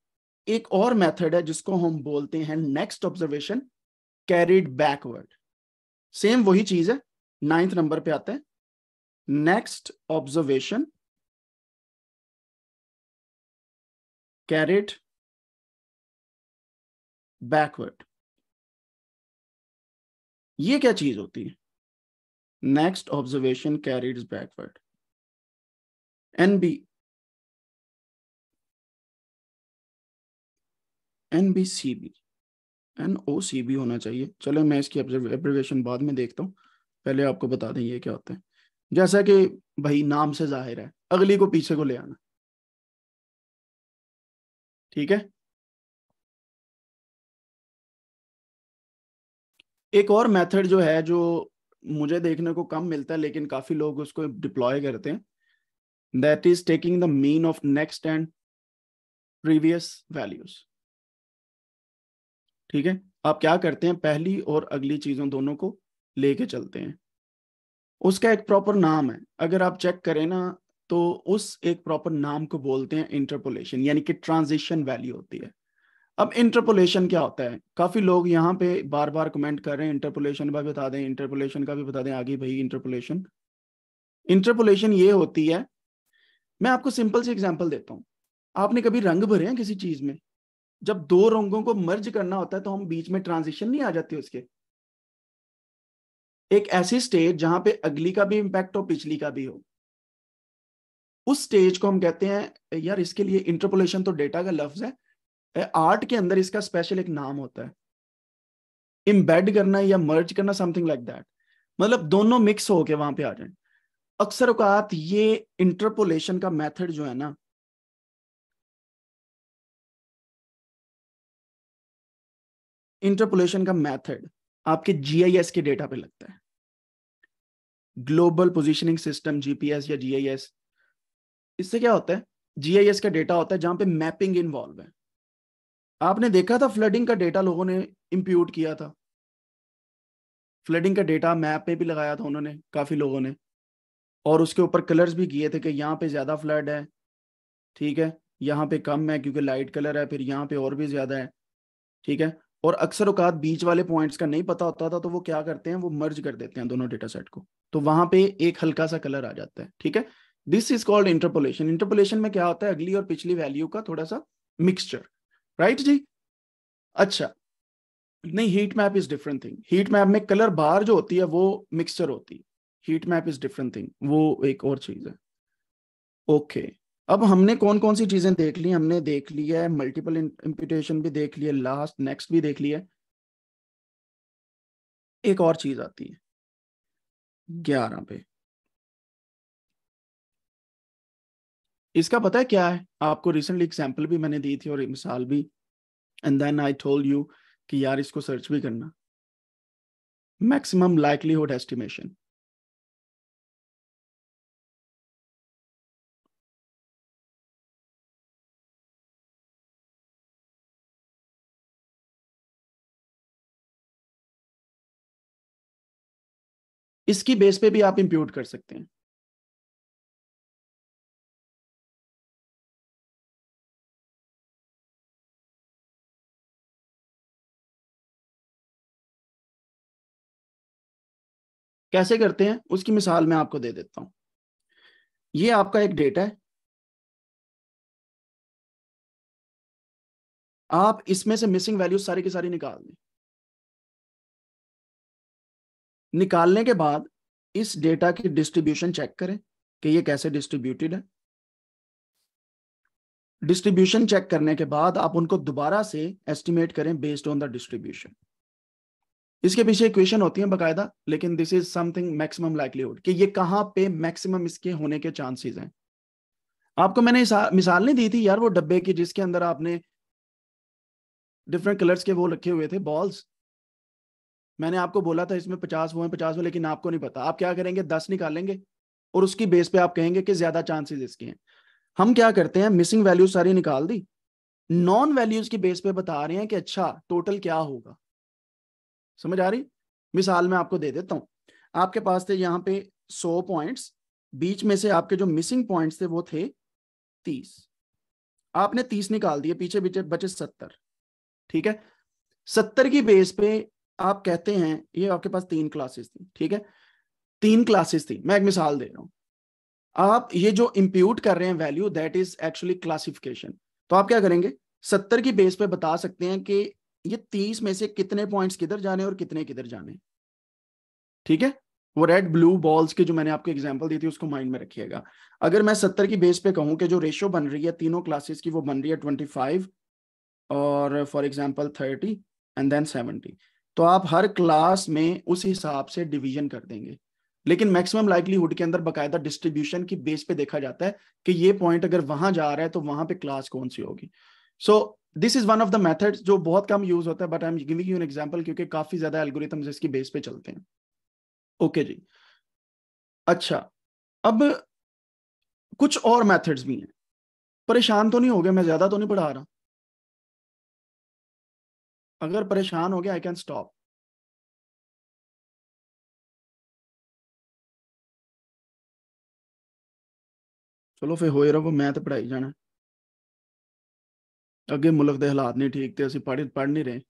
एक और मेथड है जिसको हम बोलते हैं next observation carried backward. Same वही चीज है, नाइन्थ नंबर पे आते हैं नेक्स्ट ऑब्जर्वेशन कैरिड बैकवर्ड। ये क्या चीज होती है? Next observation carried backward, NB, N B C B, N O C B होना चाहिए। चलो मैं इसकी एब्रिविएशन बाद में देखता हूँ, पहले आपको बता दें ये क्या होता है। जैसा कि भाई नाम से जाहिर है, अगली को पीछे को ले आना। ठीक है, एक और मेथड जो है, जो मुझे देखने को कम मिलता है लेकिन काफी लोग उसको डिप्लॉय करते हैं, that is taking the mean of next and previous values. ठीक है, आप क्या करते हैं, पहली और अगली चीजों दोनों को लेके चलते हैं। उसका एक प्रॉपर नाम है, अगर आप चेक करें ना तो उस एक प्रॉपर नाम को बोलते हैं इंटरपोलेशन, यानी कि ट्रांजिशन वैल्यू होती है। अब इंटरपोलेशन क्या होता है? काफी लोग यहाँ पे बार बार कमेंट कर रहे हैं इंटरपोलेशन का भी बता दें, इंटरपोलेशन का भी बता दें। आगे भाई इंटरपोलेशन, इंटरपोलेशन ये होती है, मैं आपको सिंपल सी एग्जाम्पल देता हूँ। आपने कभी रंग भरे हैं किसी चीज में, जब दो रंगों को मर्ज करना होता है तो हम बीच में ट्रांजिशन नहीं आ जाती उसके, एक ऐसी स्टेज जहां पे अगली का भी इंपैक्ट हो पिछली का भी हो, उस स्टेज को हम कहते हैं यार, इसके लिए इंटरपोलेशन तो डेटा का लफ्ज है, आर्ट के अंदर इसका स्पेशल एक नाम होता है, इम्बेड करना या मर्ज करना, समथिंग लाइक दैट। मतलब दोनों मिक्स होके वहां पे आ जाए। अक्सर औकात ये इंटरपोलेशन का मेथड जो है ना, इंटरपोलेशन का मेथड आपके जी आई एस के डेटा पे लगता है, global positioning system, G P S या जी आई एस। इससे क्या होता है, जी आई एस का डेटा होता है जहां पे मैपिंग इन्वॉल्व है। आपने देखा था फ्लडिंग का डेटा लोगों ने इंप्यूट किया था, फ्लडिंग का डेटा मैप पे भी लगाया था उन्होंने, काफी लोगों ने, और उसके ऊपर कलर्स भी किए थे कि यहाँ पे ज्यादा फ्लड है, ठीक है, यहाँ पे कम है क्योंकि लाइट कलर है, फिर यहाँ पे और भी ज्यादा है, ठीक है। और अक्सर औकात बीच वाले पॉइंट्स का नहीं पता होता था, तो वो क्या करते हैं, वो मर्ज कर देते हैं दोनों डेटा सेट को, तो वहां पे एक हल्का सा कलर आ जाता है। ठीक है, this is called interpolation. Interpolation में क्या होता है, अगली और पिछली वैल्यू का थोड़ा सा मिक्सचर, राइट जी। अच्छा नहीं, heat map is different thing. Heat map में कलर बार जो होती है वो मिक्सचर होती है, heat map is different thing, वो एक और चीज है। Okay okay. अब हमने कौन कौन सी चीजें देख ली, हमने देख लिया है मल्टीपल इंप्यूटेशन भी देख लिया, लास्ट नेक्स्ट भी देख लिया। एक और चीज आती है ग्यारह पे, इसका पता है क्या है, आपको रिसेंटली एग्जांपल भी मैंने दी थी और मिसाल भी, and then I told you कि यार इसको सर्च भी करना, मैक्सिमम लाइक्लीहुड एस्टिमेशन। इसकी बेस पे भी आप इंप्यूट कर सकते हैं। कैसे करते हैं उसकी मिसाल मैं आपको दे देता हूं। ये आपका एक डेटा है, आप इसमें से मिसिंग वैल्यूज सारी की सारी निकाल दें। निकालने के बाद इस डेटा की डिस्ट्रीब्यूशन चेक करें कि ये कैसे डिस्ट्रीब्यूटेड है। डिस्ट्रीब्यूशन चेक करने के बाद आप उनको दोबारा से एस्टिमेट करें बेस्ड ऑन द डिस्ट्रीब्यूशन। इसके पीछे इक्वेशन होती है बकायदा, लेकिन this is something maximum likelihood कि ये कहाँ पे मैक्सिमम इसके होने के चांसेस हैं। आपको मैंने मिसाल नहीं दी थी यार वो डब्बे की जिसके अंदर आपने डिफरेंट कलर्स के वो रखे हुए थे बॉल्स, मैंने आपको बोला था इसमें पचास वो है पचास वो, लेकिन आपको नहीं पता। आप क्या करेंगे, दस निकालेंगे और उसकी बेस पे आप कहेंगे कि ज्यादा चांसेस इसके हैं। हम क्या करते हैं, मिसिंग वैल्यूज सारी निकाल दी, नॉन वैल्यूज की बेस पे बता रहे हैं कि अच्छा टोटल क्या होगा। समझ आ रही, मिसाल मैं आपको दे देता हूँ। आपके पास थे यहाँ पे सौ पॉइंट्स, बीच में से आपके जो मिसिंग पॉइंट्स थे वो थे तीस, आपने तीस निकाल दिए, पीछे पीछे बचे सत्तर। ठीक है, सत्तर की बेस पे आप कहते हैं, ये आपके पास तीन क्लासेस थी। ठीक है, तीन क्लासेस थी, मैं एक मिसाल दे रहा हूँ। आप ये जो इंप्यूट कर रहे हैं value, that is actually classification. तो आप क्या करेंगे, सत्तर की बेस पे बता सकते हैं कि ये तीस में से कितने पॉइंट्स किधर जाने और कितने किधर जाने। ठीक है, वो रेड ब्लू बॉल्स की जो मैंने आपको एग्जाम्पल दी थी उसको माइंड में रखिएगा। अगर मैं सत्तर की बेस पे कहूँ कि जो रेशियो बन रही है तीनों क्लासेस की, वो बन रही है ट्वेंटी फाइव और for example thirty and then seventy, तो आप हर क्लास में उस हिसाब से डिवीजन कर देंगे। लेकिन मैक्सिमम लाइक्लीहुड के अंदर बकायदा डिस्ट्रीब्यूशन की बेस पे देखा जाता है कि ये पॉइंट अगर वहां जा रहा है तो वहां पे क्लास कौन सी होगी। So this is one of the methods जो बहुत कम यूज होता है, but I am giving you an example क्योंकि काफी ज्यादा एल्गोरिथम्स इसकी बेस पे चलते हैं। ओके okay जी। अच्छा, अब कुछ और मैथड्स भी हैं, परेशान तो नहीं हो गए, मैं ज्यादा तो नहीं पढ़ा रहा, अगर परेशान हो गया आई कैन स्टॉप। चलो फिर होए रहो, मैं तो पढ़ाई जाना, अगे मुल्क के हालात नहीं ठीक थे, असं पढ़ पढ़ नहीं रहे,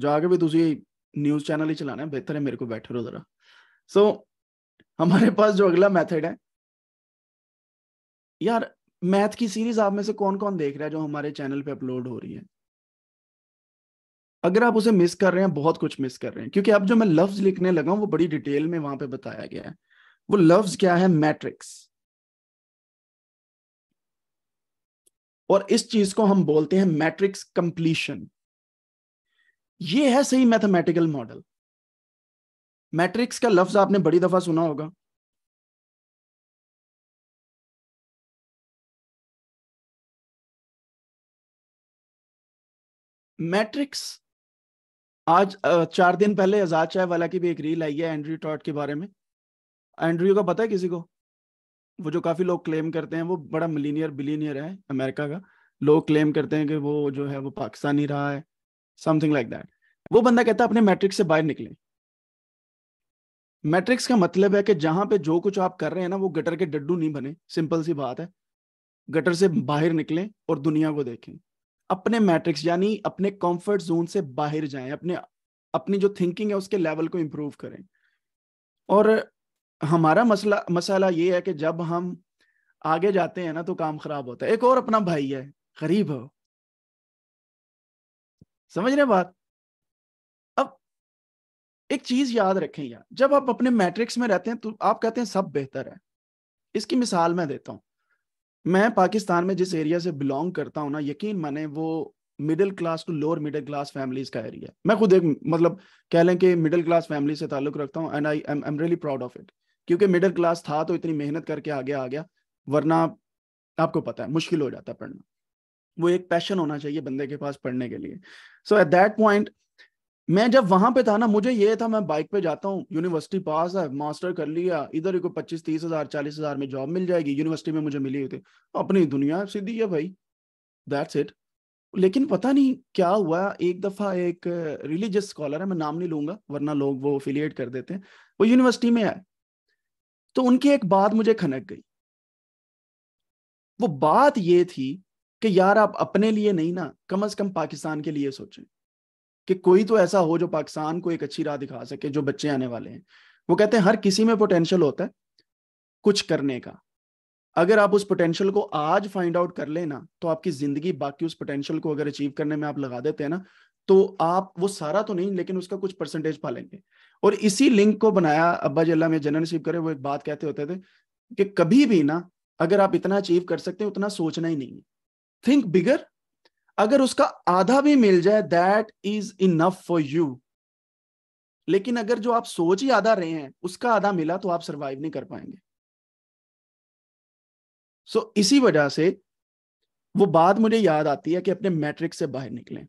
जाके भी तुसी न्यूज़ चैनल ही चलाना, बेहतर है मेरे को बैठे रहो जरा। सो so, हमारे पास जो अगला मेथड है, यार मैथ की सीरीज आप में से कौन कौन देख रहा है जो हमारे चैनल पे अपलोड हो रही है। अगर आप उसे मिस कर रहे हैं, बहुत कुछ मिस कर रहे हैं, क्योंकि अब जो मैं लफ्ज लिखने लगा हूं वो बड़ी डिटेल में वहां पे बताया गया है। वो लफ्ज क्या है, मैट्रिक्स, और इस चीज को हम बोलते हैं मैट्रिक्स कंप्लीशन। ये है सही मैथमेटिकल मॉडल। मैट्रिक्स का लफ्ज आपने बड़ी दफा सुना होगा, मैट्रिक्स। आज चार दिन पहले आजाद चाय वाला की भी एक रील आई है एंड्रयू टॉट के बारे में। एंड्रयू का पता है किसी को, वो जो काफी लोग क्लेम करते हैं, वो बड़ा मिलीनियर बिलीनियर है अमेरिका का, लोग क्लेम करते हैं कि वो जो है वो पाकिस्तानी रहा है, समथिंग लाइक दैट। वो बंदा कहता है अपने मैट्रिक्स से बाहर निकले। मैट्रिक्स का मतलब है कि जहां पे जो कुछ आप कर रहे हैं ना, वो गटर के डड्डू नहीं बने, सिंपल सी बात है। गटर से बाहर निकलें और दुनिया को देखें। अपने मैट्रिक्स यानी अपने कंफर्ट जोन से बाहर जाएं, अपने अपनी जो थिंकिंग है उसके लेवल को इम्प्रूव करें। और हमारा मसला मसाला ये है कि जब हम आगे जाते हैं ना तो काम खराब होता है। एक और अपना भाई है गरीब हो, समझ रहे बात। अब एक चीज याद रखें यार, जब आप अपने मैट्रिक्स में रहते हैं तो आप कहते हैं सब बेहतर है। इसकी मिसाल मैं देता हूँ, मैं पाकिस्तान में जिस एरिया से बिलोंग करता हूँ ना, यकीन माने वो middle class to lower middle class families का एरिया। मैं खुद एक मतलब कह लें कि मिडिल क्लास फैमिली से ताल्लुक रखता हूँ and I am m really proud of it, क्योंकि मिडिल क्लास था तो इतनी मेहनत करके आगे आ गया, वरना आपको पता है मुश्किल हो जाता है पढ़ना। वो एक पैशन होना चाहिए बंदे के पास पढ़ने के लिए। सो एट दैट पॉइंट मैं जब वहां पे था ना, मुझे ये था मैं बाइक पे जाता हूँ, यूनिवर्सिटी पास है, मास्टर कर लिया, इधर को पच्चीस तीस हजार चालीस हजार में जॉब मिल जाएगी, यूनिवर्सिटी में मुझे मिली हुई थी, अपनी दुनिया सीधी है भाई, दैट्स इट। लेकिन पता नहीं क्या हुआ, एक दफा एक रिलीजियस स्कॉलर है, मैं नाम नहीं लूंगा वरना लोग वो एफिलिएट कर देते हैं, वो यूनिवर्सिटी में आए तो उनकी एक बात मुझे खनक गई। वो बात ये थी कि यार आप अपने लिए नहीं ना, कम से कम पाकिस्तान के लिए सोचें कि कोई तो ऐसा हो जो पाकिस्तान को एक अच्छी राह दिखा सके, जो बच्चे आने वाले हैं। वो कहते हैं हर किसी में पोटेंशियल होता है कुछ करने का, अगर आप उस पोटेंशियल को आज फाइंड आउट कर लेना तो आपकी जिंदगी बाकी उस पोटेंशियल को अगर अचीव करने में आप लगा देते हैं ना, तो आप वो सारा तो नहीं लेकिन उसका कुछ परसेंटेज पा लेंगे। और इसी लिंक को बनाया अब्बा जल्ला में जनरल नसीब करे, वो एक बात कहते होते थे कि कभी भी ना अगर आप इतना अचीव कर सकते हैं उतना सोचना ही नहीं है, थिंक बिगर, अगर उसका आधा भी मिल जाए that is enough for you. लेकिन अगर जो आप सोच ही आधा रहे हैं उसका आधा मिला तो आप सर्वाइव नहीं कर पाएंगे। सो so, इसी वजह से वो बात मुझे याद आती है कि अपने मैट्रिक्स से बाहर निकलें,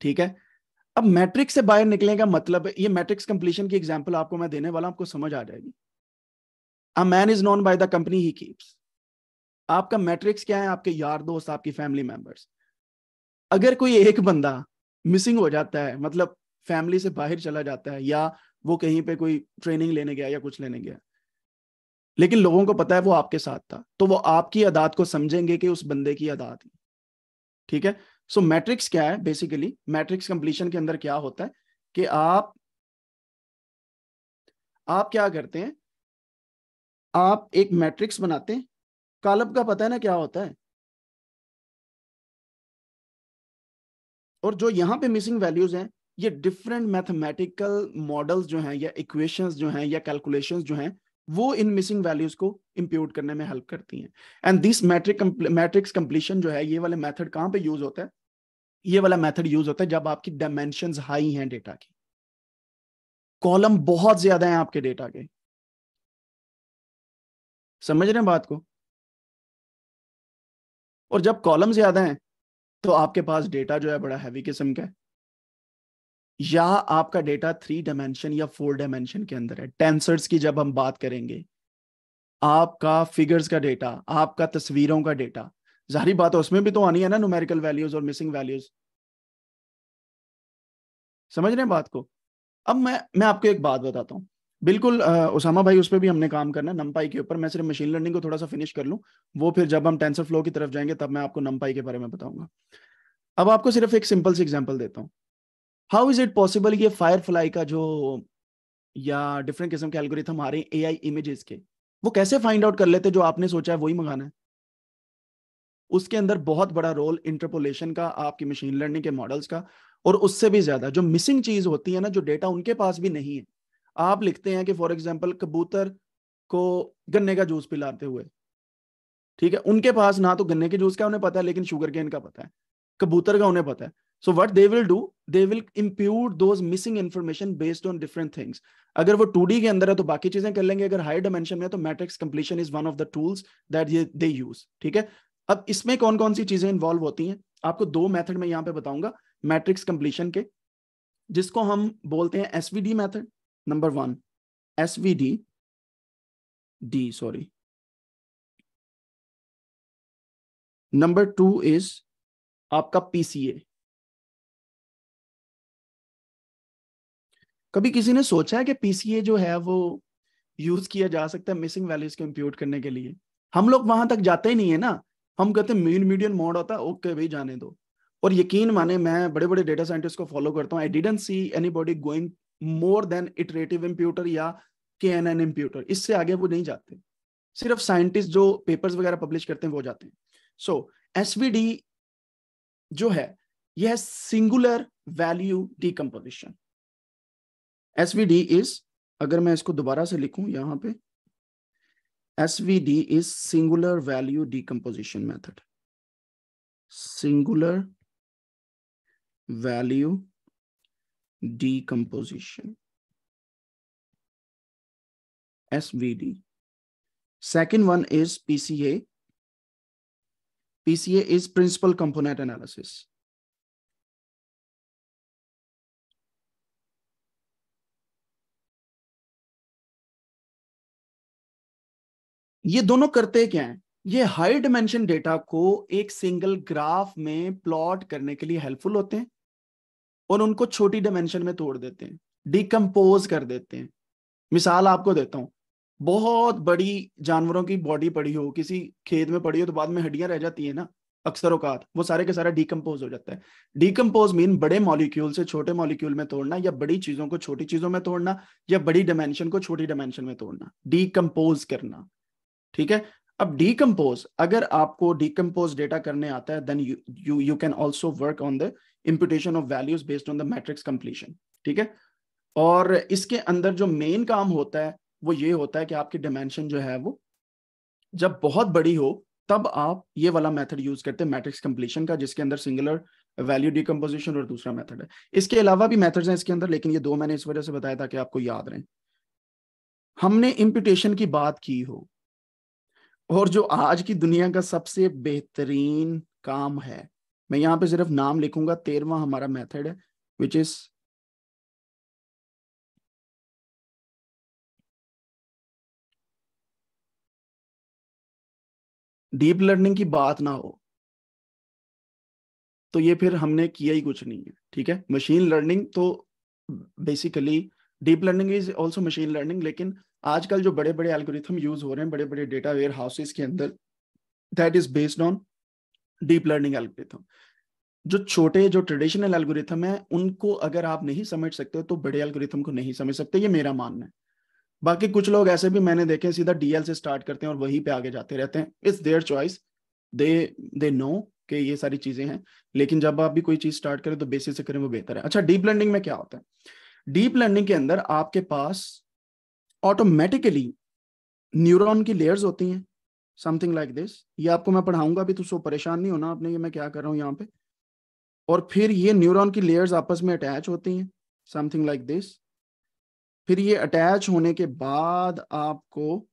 ठीक है। अब मैट्रिक्स से बाहर निकलने का मतलब, ये मैट्रिक्स कंप्लीशन की एग्जांपल आपको मैं देने वाला हूं, आपको समझ आ जाएगी। A man is known by the company he keeps. आपका मैट्रिक्स क्या है? आपके यार दोस्त, आपकी फैमिली मेंबर्स। अगर कोई एक बंदा मिसिंग हो जाता है, मतलब फैमिली से बाहर चला जाता है, या वो कहीं पे कोई ट्रेनिंग लेने गया या कुछ लेने गया, लेकिन लोगों को पता है वो आपके साथ था, तो वो आपकी अदात को समझेंगे कि उस बंदे की अदात है, ठीक है। सो मैट्रिक्स क्या है? बेसिकली मैट्रिक्स कंप्लीशन के अंदर क्या होता है कि आप आप क्या करते हैं, आप एक मैट्रिक्स बनाते हैं। कालब का पता है ना क्या होता है, और जो यहाँ पे मिसिंग वैल्यूज हैं ये डिफरेंट मैथमेटिकल मॉडल्स जो हैं या इक्वेशंस जो हैं या कैलकुलेशंस जो हैं वो इन मिसिंग वैल्यूज को इंप्यूट करने में हेल्प करती हैं। And this metric matrix completion जो है, ये वाला मेथड कहाँ पे यूज होता है? ये वाला मेथड यूज होता है जब आपकी डायमेंशंस हाई हैं डेटा की, कॉलम बहुत ज्यादा हैं आपके डेटा के, समझ रहे हैं बात को। और जब कॉलम ज्यादा हैं तो आपके पास डेटा जो है बड़ा हैवी किस्म का है, या आपका डेटा थ्री डायमेंशन या फोर डायमेंशन के अंदर है। टेंसर्स की जब हम बात करेंगे, आपका फिगर्स का डेटा, आपका तस्वीरों का डेटा, जाहिर बात है उसमें भी तो आनी है ना न्यूमेरिकल वैल्यूज और मिसिंग वैल्यूज, समझ रहे हैं बात को। अब मैं मैं आपको एक बात बताता हूँ, बिल्कुल उसामा भाई उस पर भी हमने काम करना है, नमपाई के ऊपर। मैं सिर्फ मशीन लर्निंग को थोड़ा सा फिनिश कर लूँ, वो फिर जब हम टेंसर फ्लो की तरफ जाएंगे तब मैं आपको नमपाई के बारे में बताऊंगा। अब आपको सिर्फ एक सिंपल सी एग्जाम्पल देता हूँ, हाउ इज इट पॉसिबल। ये फायरफ्लाई का जो या डिफरेंट किस्म के एल्गोरिथम आ रहे हैं एआई इमेजेस के, वो कैसे फाइंड आउट कर लेते जो आपने सोचा है वही मंगाना है? उसके अंदर बहुत बड़ा रोल इंटरपोलेशन का, आपकी मशीन लर्निंग के मॉडल्स का, और उससे भी ज्यादा जो मिसिंग चीज होती है ना, जो डेटा उनके पास भी नहीं है। आप लिखते हैं कि फॉर एग्जाम्पल कबूतर को गन्ने का जूस पिलाते हुए, ठीक है, उनके पास ना तो गन्ने के जूस का उन्हें पता है लेकिन शुगर केन का पता है, कबूतर का उन्हें पता है। So what they will do, they will impute those missing information based on different things. अगर वो टू डी के अंदर है तो बाकी चीजें कर लेंगे, अगर हाई डायमेंशन में है तो matrix completion is one of the tools that they use, ठीक है। अब इसमें कौन कौन सी चीजें इन्वॉल्व होती हैं, आपको दो मेथड में यहाँ पे बताऊंगा मैट्रिक्स कंप्लीशन के, जिसको हम बोलते हैं SVD method number one, SVD D sorry number two is आपका पीसीए। कभी किसी ने सोचा है कि पीसीए जो है वो यूज किया जा सकता है मिसिंग वैल्यूज को इंप्यूट करने के लिए? हम लोग वहां तक जाते ही नहीं है ना, हम कहते हैं मीन मीडियन मोड होता है, ओके भाई जाने दो। और यकीन माने मैं बड़े बड़े डेटा साइंटिस्ट को फॉलो करता हूँ, I didn't see anybody going more than iterative imputer या के एन एन इम्प्यूटर, इससे आगे वो नहीं जाते। सिर्फ साइंटिस्ट जो पेपर्स वगैरह पब्लिश करते हैं वो जाते हैं। सो एस वी डी जो है यह है singular value decomposition. S V D is, अगर मैं इसको दोबारा से लिखूं यहां पे, S V D is singular value decomposition method, singular value decomposition, S V D. Second one is P C A. P C A is principal component analysis. ये दोनों करते क्या हैं? ये हाई डिमेंशन डेटा को एक सिंगल ग्राफ में प्लॉट करने के लिए हेल्पफुल होते हैं और उनको छोटी डिमेंशन में तोड़ देते हैं, डिकम्पोज कर देते हैं। मिसाल आपको देता हूं, बहुत बड़ी जानवरों की बॉडी पड़ी हो, किसी खेत में पड़ी हो, तो बाद में हड्डियां रह जाती है ना अक्सर औकात, वो सारे के सारा डिकम्पोज हो जाता है। डिकम्पोज मीन बड़े मॉलिक्यूल से छोटे मॉलिक्यूल में तोड़ना, या बड़ी चीजों को छोटी चीजों में तोड़ना, या बड़ी डायमेंशन को छोटी डायमेंशन में तोड़ना, डिकम्पोज करना। ठीक है, अब डिकम्पोज, अगर आपको डिकम्पोज डेटा करने आता है then you you you can also work on the imputation of values based on the matrix completion. ठीक है, और इसके अंदर जो मेन काम होता है वो ये होता है कि आपकी डायमेंशन जो है वो जब बहुत बड़ी हो तब आप ये वाला मेथड यूज करते हैं मैट्रिक्स कंप्लीशन का, जिसके अंदर सिंगुलर वैल्यू डिकम्पोजिशन और दूसरा मेथड है। इसके अलावा भी मेथड्स हैं इसके अंदर, लेकिन ये दो मैंने इस वजह से बताया था कि आपको याद रहे। हमने इम्प्यूटेशन की बात की हो, और जो आज की दुनिया का सबसे बेहतरीन काम है, मैं यहाँ पे सिर्फ नाम लिखूंगा, तेरहवां हमारा मेथड है विच इज डीप लर्निंग की बात ना हो तो ये फिर हमने किया ही कुछ नहीं है। ठीक है, मशीन लर्निंग तो basically deep learning is also machine learning, लेकिन आजकल जो बड़े बड़े एल्गोरिथम यूज हो रहे हैं बड़े बड़े डेटा वेयर हाउसेस के अंदर, that is based on deep learning algorithm. जो छोटे जो ट्रेडिशनल एल्गोरिथम है उनको अगर आप नहीं समझ सकते तो बड़े एल्गोरिथम को नहीं समझ सकते, ये मेरा मानना है। बाकी कुछ लोग ऐसे भी मैंने देखे सीधा डी एल से स्टार्ट करते हैं और वहीं पे आगे जाते रहते हैं, it's their choice, they they know कि ये सारी चीजें हैं, लेकिन जब आप भी कोई चीज स्टार्ट करें तो बेसिक से करें वो बेहतर है। अच्छा, डीप लर्निंग में क्या होता है? डीप लर्निंग के अंदर आपके पास ऑटोमेटिकली न्यूरॉन की लेयर्स होती हैं, समथिंग लाइक दिस। ये आपको मैं पढ़ाऊंगा भी तो सो परेशान नहीं होना आपने, ये मैं क्या कर रहा हूँ यहाँ पे। और फिर ये न्यूरॉन की लेयर्स आपस में अटैच होती हैं, समथिंग लाइक दिस। फिर ये अटैच होने के बाद आपको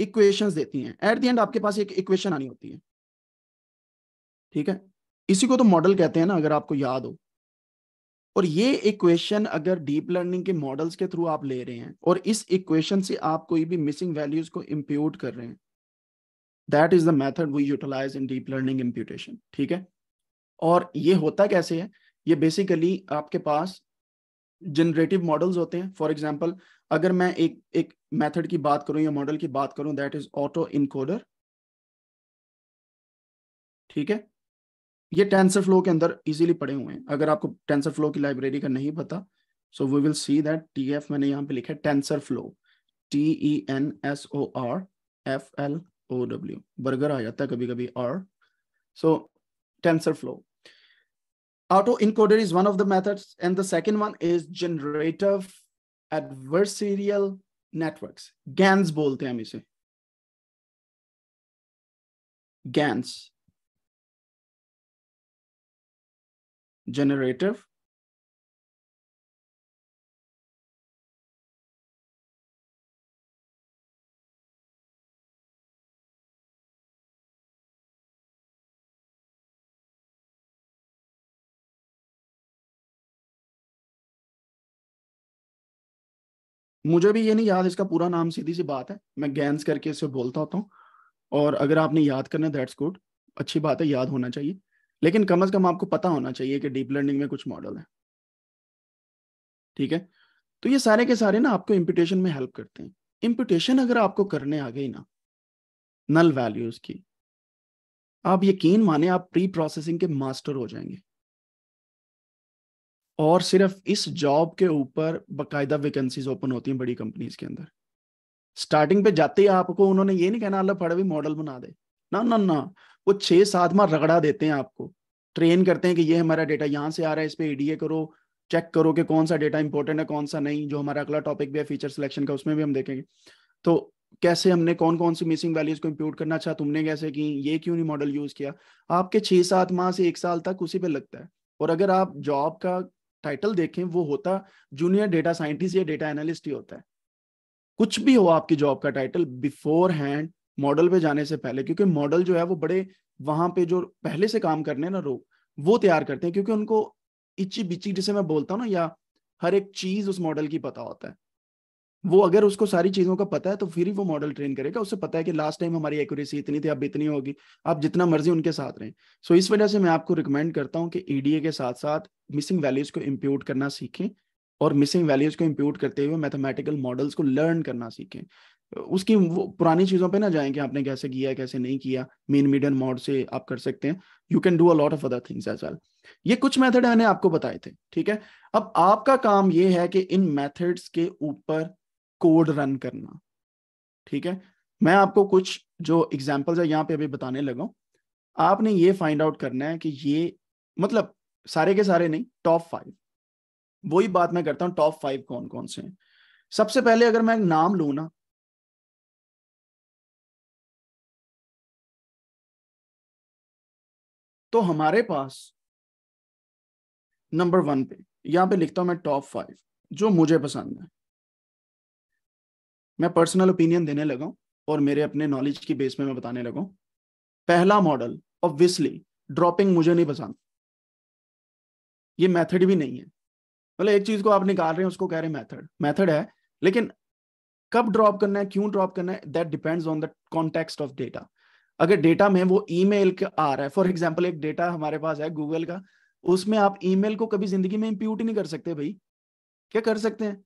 इक्वेशंस देती हैं, एट द एंड आपके पास एक इक्वेशन आनी होती है। ठीक है, इसी को तो मॉडल कहते हैं ना, अगर आपको याद हो। और ये इक्वेशन अगर डीप लर्निंग के मॉडल्स के थ्रू आप ले रहे हैं और इस इक्वेशन से आप कोई भी मिसिंग वैल्यूज को इम्प्यूट कर रहे हैं, that is the method we utilize in deep learning imputation. ठीक है, और ये होता कैसे है? ये बेसिकली आपके पास जनरेटिव मॉडल्स होते हैं। फॉर एग्जाम्पल, अगर मैं एक एक मेथड की बात करूं या मॉडल की बात करूं, दैट इज ऑटो इनकोडर। ठीक है, ये टेंसर फ्लो के अंदर इजीली पड़े हुए हैं, अगर आपको टेंसर फ्लो की लाइब्रेरी का नहीं पता so we will see that T F मैंने यहाँ पे लिखा है, tensor flow, T E N S O R F L O W, बर्गर आ जाता है कभी कभी R, so tensor flow. Auto-encoder is one of the methods, and the second one is generative adversarial networks, GANs बोलते हैं हम इसे, GANs, generative मुझे भी ये नहीं याद इसका पूरा नाम, सीधी सी बात है, मैं गैंस करके इसे बोलता होता हूँ, और अगर आपने याद करना दैट्स गुड, अच्छी बात है, याद होना चाहिए, लेकिन कम से कम आपको पता होना चाहिए कि डीप लर्निंग में कुछ मॉडल है। ठीक है, तो ये सारे के सारे ना आपको इम्प्यूटेशन में हेल्प करते हैं। इम्प्यूटेशन अगर आपको करने आ गई ना नल वैल्यूज की, आप यकीन माने आप प्री प्रोसेसिंग के मास्टर हो जाएंगे और सिर्फ इस जॉब के ऊपर बाकायदा वैकेंसीज ओपन होती हैं बड़ी कंपनीज के अंदर। स्टार्टिंग पे जाते ही आपको उन्होंने ये नहीं कहना अल्लाह पढ़ भी मॉडल बना दे, ना ना ना, वो छः सात माह रगड़ा देते हैं, आपको ट्रेन करते हैं कि ये हमारा डेटा यहाँ से आ रहा है, इस पर एडीए करो, चेक करो कि कौन सा डेटा इंपॉर्टेंट है कौन सा नहीं, जो हमारा अगला टॉपिक भी है फीचर सिलेक्शन का, उसमें भी हम देखेंगे तो कैसे हमने कौन कौन सी मिसिंग वैल्यूज को इंप्यूट करना चाहा, तुमने कैसे की, ये क्यों नहीं मॉडल यूज किया। आपके छः सात माह से एक साल तक उसी पे लगता है। और अगर आप जॉब का टाइटल देखें वो होता जूनियर डेटा साइंटिस्ट या डेटा एनालिस्ट ही होता है, कुछ भी हो आपकी जॉब का टाइटल बिफोर हैंड मॉडल पे जाने से पहले, क्योंकि मॉडल जो है वो बड़े वहां पे जो पहले से काम करने ना लोग वो तैयार करते हैं, क्योंकि उनको इची बिची जिसे मैं बोलता हूँ ना, या हर एक चीज उस मॉडल की पता होता है। वो अगर उसको सारी चीजों का पता है तो फिर ही वो मॉडल ट्रेन करेगा, उससे पता है कि लास्ट टाइम हमारी एक्यूरेसी इतनी थी अब इतनी होगी, आप जितना मर्जी उनके साथ रहें। सो इस वजह से मैं आपको रिकमेंड करता हूँ कि ईडीए के साथ साथ मिसिंग वैल्यूज को इंप्यूट करना सीखें और मिसिंग वैल्यूज को इंप्यूट करते हुए मैथमेटिकल मॉडल्स को लर्न करना सीखें। उसकी वो पुरानी चीज़ों पे ना जाएं कि आपने कैसे किया कैसे नहीं किया, मीन मीडियन मॉड से आप कर सकते हैं, you can do a lot of other things as well. ये कुछ मेथड मैंने आपको बताए थे, ठीक है। अब आपका काम ये है कि इन मेथड्स के ऊपर कोड रन करना, ठीक है। मैं आपको कुछ जो एग्जाम्पल्स है यहाँ पे अभी बताने लगा हूँ, आपने ये फाइंड आउट करना है कि ये मतलब सारे के सारे नहीं, टॉप फाइव, वही बात मैं करता हूँ, टॉप फाइव कौन कौन से हैं। सबसे पहले अगर मैं नाम लू ना, तो हमारे पास नंबर वन पे यहां पे लिखता हूं मैं टॉप फाइव जो मुझे पसंद है। मैं पर्सनल ओपिनियन देने लगा हूं और मेरे अपने नॉलेज की बेस में मैं बताने लगा हूं। पहला मॉडल, ऑब्वियसली ड्रॉपिंग मुझे नहीं पसंद, ये मेथड भी नहीं है, मतलब एक चीज को आप निकाल रहे हैं उसको कह रहे हैं मेथड। मेथड है लेकिन कब ड्रॉप करना है, क्यों ड्रॉप करना है, that depends on the context of data. अगर डेटा में वो ईमेल का आ रहा है, फॉर एग्जांपल एक डेटा हमारे पास है गूगल का, उसमें आप ईमेल को कभी जिंदगी में इंप्यूट ही नहीं कर सकते भाई, क्या कर सकते हैं,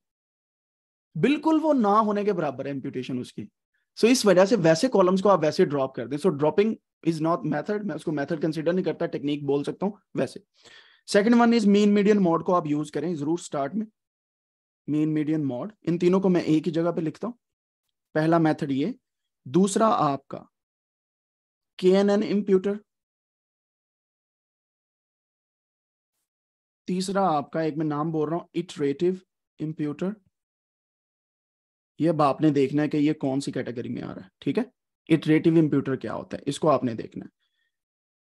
बिल्कुल वो ना होने के बराबर है इंप्यूटेशन उसकी। सो so, इस वजह से वैसे कॉलम्स को आप वैसे ड्रॉप कर दें। So dropping is not method, मैं उसको मैथड कंसिडर नहीं करता, टेक्निक बोल सकता हूँ वैसे। Second one is mean median mode को आप यूज करें जरूर स्टार्ट में, मीन मीडियन मोड। इन तीनों को मैं एक ही जगह पे लिखता हूँ, पहला मेथड ये। दूसरा आपका K N N इंप्यूटर, तीसरा आपका एक मैं नाम बोल रहा हूँ इटरेटिव इंप्यूटर, ये अब आपने देखना है कि ये कौन सी कैटेगरी में आ रहा है, ठीक है। इटरेटिव इंप्यूटर क्या होता है इसको आपने देखना है।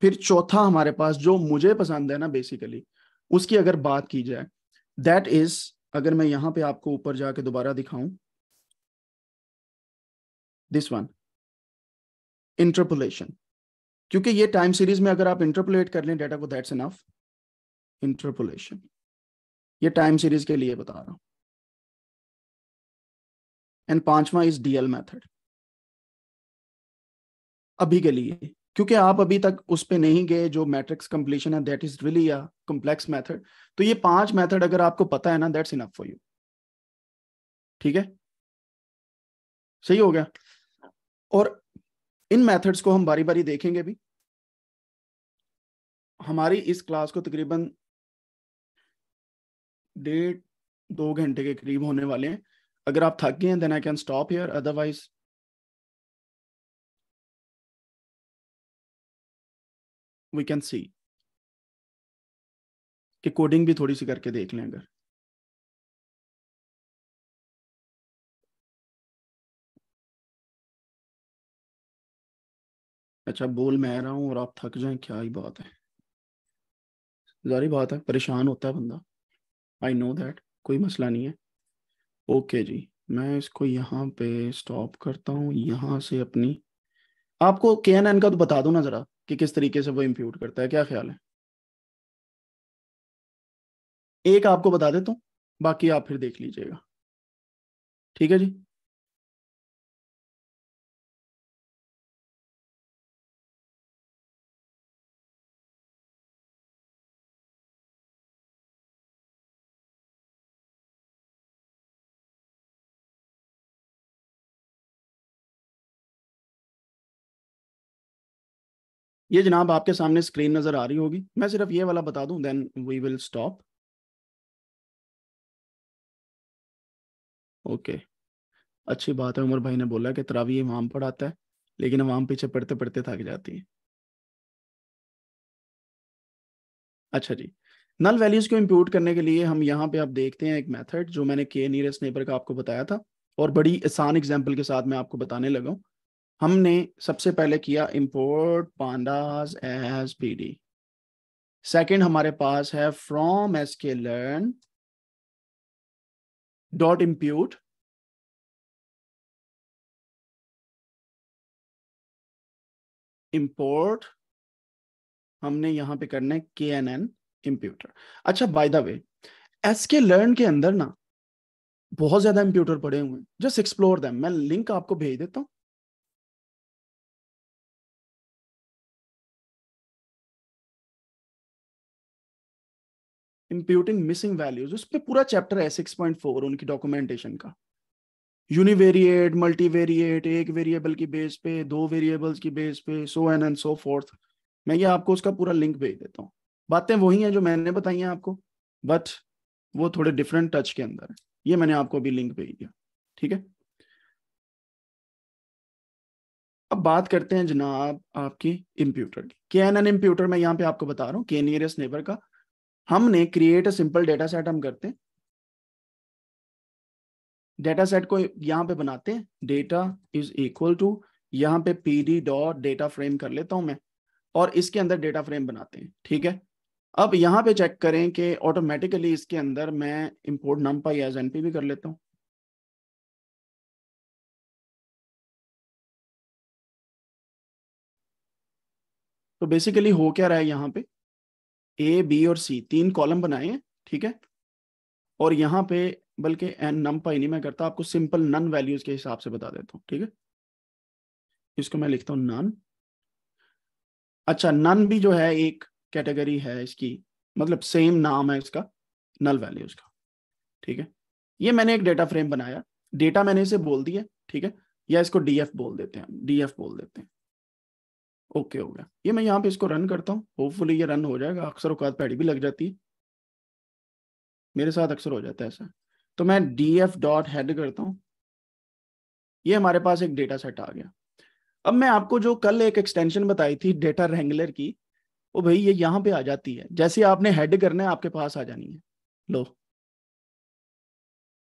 फिर चौथा हमारे पास जो मुझे पसंद है ना बेसिकली, उसकी अगर बात की जाए, दैट इज, अगर मैं यहाँ पे आपको ऊपर जाके दोबारा दिखाऊं, दिस वन इंटरपोलेशन, क्योंकि ये टाइम सीरीज में अगर आप इंटरपोलेट कर लें डाटा को, दैट्स इनफ। इंटरपोलेशन ये टाइम सीरीज के लिए बता रहा हूं। एंड पांचवा इज डीएल मेथड, अभी के लिए, क्योंकि आप अभी तक उस पे नहीं गए जो मैट्रिक्स कंप्लीशन है, that is really a complex method. तो ये पांच मेथड अगर आपको पता है ना, दैट्स इनफ फॉर यू, ठीक है, सही हो गया। और इन मेथड्स को हम बारी बारी देखेंगे भी। हमारी इस क्लास को तकरीबन डेढ़ दो घंटे के करीब होने वाले हैं। अगर आप थक गए हैं then I can stop here, otherwise we can see कि कोडिंग भी थोड़ी सी करके देख लें अगर। अच्छा बोल मैं रहा हूँ और आप थक जाएं, क्या ही बात है, जारी बात है, परेशान होता है बंदा, आई नो दैट, कोई मसला नहीं है। ओके जी, मैं इसको यहाँ पे स्टॉप करता हूँ। यहाँ से अपनी आपको के एन एन का तो बता दो ना ज़रा कि किस तरीके से वो इंप्यूट करता है, क्या ख्याल है। एक आपको बता देता हूँ, बाकी आप फिर देख लीजिएगा, ठीक है जी। ये जनाब आपके सामने स्क्रीन नजर आ रही होगी, मैं सिर्फ ये वाला बता दूं, then we will stop. Okay, अच्छी बात है, उमर भाई ने बोला कि तरावी इमाम पढ़ाता है लेकिन इमाम पीछे पढ़ते पढ़ते थक जाती है। अच्छा जी, नल वैल्यूज को इंप्यूट करने के लिए हम यहाँ पे आप देखते हैं एक मेथड जो मैंने के नियरेस्ट नेबर का आपको बताया था और बड़ी आसान एग्जांपल के साथ मैं आपको बताने लगा हूँ। हमने सबसे पहले किया import pandas as PD. Second हमारे पास है from S K learn dot impute. Import हमने यहाँ पे करना है के एन एन इम्प्यूटर। अच्छा, by the way S K learn के अंदर ना बहुत ज्यादा इम्प्यूटर पड़े हुए हैं, जस्ट एक्सप्लोर दैम। मैं लिंक आपको भेज देता हूँ। Imputing missing values, उस पर पूरा चैप्टर है सिक्स पॉइंट फोर उनकी डॉक्यूमेंटेशन का। यूनिवेरिएट, मल्टीवेरिएट, एक वेरिएबल की बेस पे, दो वेरिएबल्स की बेस पे, so on and so forth. मैं ये आपको उसका पूरा लिंक भेज देता हूँ। बातें वही हैं जो मैंने बताई हैं आपको, बट वो थोड़े डिफरेंट टच के अंदर है। ये मैंने आपको अभी लिंक भेज दिया, ठीक है। अब बात करते हैं जनाब आपकी इम्प्यूटर की। के एन एन इम्प्यूटर मैं यहाँ पे आपको बता रहा हूँ, के नियरेस्ट नेबर का। हमने create a simple data set हम करते हैं, डेटा सेट को यहाँ पे बनाते हैं। डेटा इज इक्वल टू यहाँ पे P D dot data frame कर लेता हूं मैं और इसके अंदर डेटा फ्रेम बनाते हैं, ठीक है। अब यहाँ पे चेक करें कि ऑटोमेटिकली इसके अंदर मैं इंपोर्ट numpy as np भी कर लेता हूँ। तो बेसिकली हो क्या रहा है, यहाँ पे ए, बी और सी तीन कॉलम बनाए हैं, ठीक है। और यहाँ पे बल्कि एन numpy नहीं मैं करता, आपको सिंपल नन वैल्यूज के हिसाब से बता देता हूँ, ठीक है। इसको मैं लिखता हूँ नन। अच्छा, नन भी जो है एक कैटेगरी है इसकी, मतलब सेम नाम है इसका नल वैल्यूज का, ठीक है। ये मैंने एक डेटा फ्रेम बनाया, डेटा मैंने इसे बोल दिया, ठीक है, या इसको डी एफ बोल देते हैं, डी एफ बोल देते हैं। ओके okay, हो गया। ये मैं यहाँ पे इसको रन करता हूँ, होपफुली ये रन हो जाएगा। अक्सर औकात पैड़ी भी लग जाती है, मेरे साथ अक्सर हो जाता है ऐसा। तो मैं डी एफ डॉट हेड करता हूँ, ये हमारे पास एक डेटा सेट आ गया। अब मैं आपको जो कल एक एक्सटेंशन बताई थी डेटा रेंगुलर की, वो भाई ये यहाँ पे आ जाती है। जैसे आपने हेड करना है आपके पास आ जानी है। लो,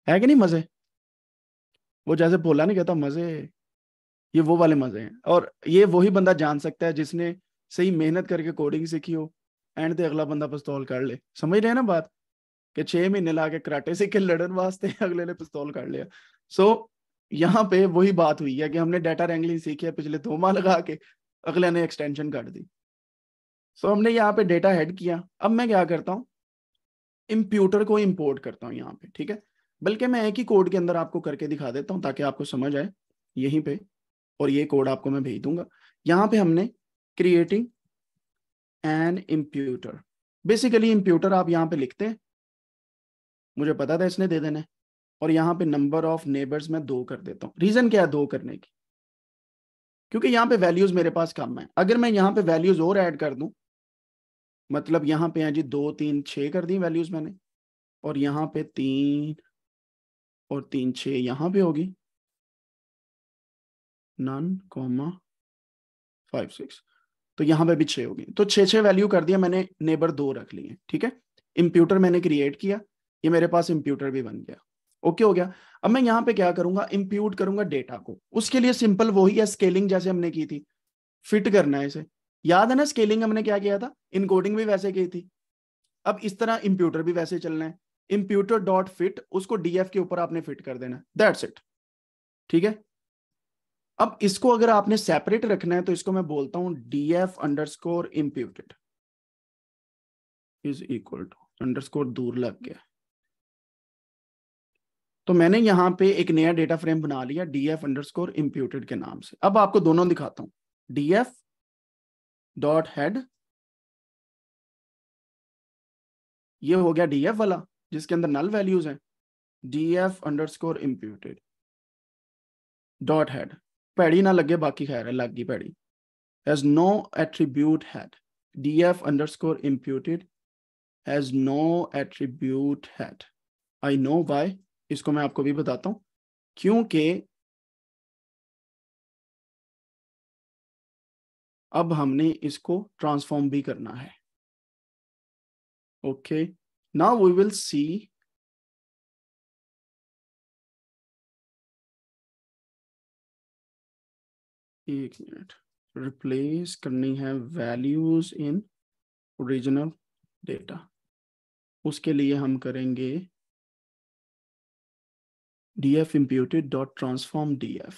है कि नहीं मजे? वो जैसे बोला नहीं कहता मजे, ये वो वाले मजे हैं। और ये वही बंदा जान सकता है जिसने सही मेहनत करके कोडिंग सीखी हो, एंड तो अगला बंदा पिस्तौल काट ले। समझ रहे हैं ना बात, कि छह महीने ला के कराटे सीख के लड़न वास्ते अगले ने पिस्तौल काट लिया। सो यहाँ पे वही बात हुई है कि हमने डाटा रेंगलिंग सीखी है पिछले दो माह लगा के, अगले ने एक्सटेंशन काट दी। सो हमने यहाँ पे डेटा हेड किया। अब मैं क्या करता हूँ, इम्प्यूटर को इम्पोर्ट करता हूँ यहाँ पे, ठीक है। बल्कि मैं एक ही कोड के अंदर आपको करके दिखा देता हूँ ताकि आपको समझ आए यहीं पे, और ये कोड आपको मैं भेज दूंगा। यहाँ पे हमने creating an imputer, basically imputer आप यहाँ पे लिखते हैं, मुझे पता था इसने दे देना है। और यहाँ पे नंबर ऑफ नेबर्स मैं दो कर देता हूँ। रीजन क्या है दो करने की, क्योंकि यहाँ पे वैल्यूज मेरे पास कम है। अगर मैं यहाँ पे वैल्यूज और ऐड कर दूं, मतलब यहाँ पे जी दो तीन छः कर दी वैल्यूज मैंने, और यहाँ पे तीन और तीन छः यहाँ पे होगी नन कॉमा फाइव सिक्स, तो यहाँ पे भी छः होगी। तो छः छः वैल्यू कर दिया मैंने, नेबर दो रख लिए, ठीक है। इम्प्यूटर मैंने क्रिएट किया, ये मेरे पास इम्प्यूटर भी बन गया। ओके हो गया। अब मैं यहाँ पे क्या करूंगा, इम्प्यूट करूंगा डेटा को। उसके लिए सिंपल वही है स्केलिंग जैसे हमने की थी, फिट करना है इसे। याद है ना स्केलिंग हमने क्या किया था, इनकोडिंग भी वैसे की थी। अब इस तरह इम्प्यूटर भी वैसे चलना है। इम्प्यूटर डॉट फिट, उसको डी एफ के ऊपर आपने फिट कर देना है, दैट्स इट, ठीक है। अब इसको अगर आपने सेपरेट रखना है तो इसको मैं बोलता हूं df underscore imputed is equal to underscore दूर लग गया। तो मैंने यहां पे एक नया डेटा फ्रेम बना लिया df अंडरस्कोर इम्प्यूटेड के नाम से। अब आपको दोनों दिखाता हूं, df डॉट हेड, ये हो गया df वाला जिसके अंदर नल वैल्यूज हैं, df underscore imputed dot head. पैड़ी ना लगे, बाकी खैर है, लग गई पैड़ी। has no attribute head. Df underscore imputed has no attribute head. I know why. इसको मैं आपको भी बताता हूं, क्योंकि अब हमने इसको ट्रांसफॉर्म भी करना है. Okay, now we will see एक मिनट, रिप्लेस करनी है वैल्यूज इन ओरिजिनल डेटा. उसके लिए हम करेंगे df imputed dot transform df,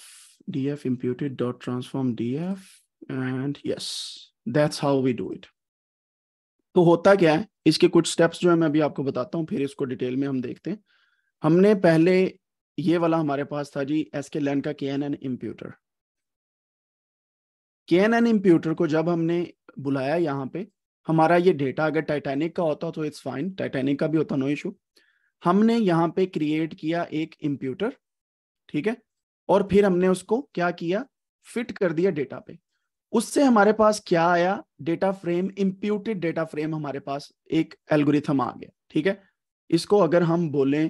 df imputed dot transform df, and yes, that's how we do it. तो होता क्या है, इसके कुछ स्टेप्स जो है मैं अभी आपको बताता हूँ, फिर इसको डिटेल में हम देखते हैं. हमने पहले ये वाला हमारे पास था जी एसके लैंड का knn imputer. knn imputer को जब हमने बुलाया यहाँ पे, हमारा ये डेटा अगर टाइटैनिक का होता तो इट्स फाइन, टाइटैनिक का भी होता नो इशू. हमने यहाँ पे क्रिएट किया एक इंप्यूटर, ठीक है, और फिर हमने उसको क्या किया, फिट कर दिया डेटा पे. उससे हमारे पास क्या आया, data frame, imputed data frame. हमारे पास एक एल्गोरिथम आ गया, ठीक है. इसको अगर हम बोलें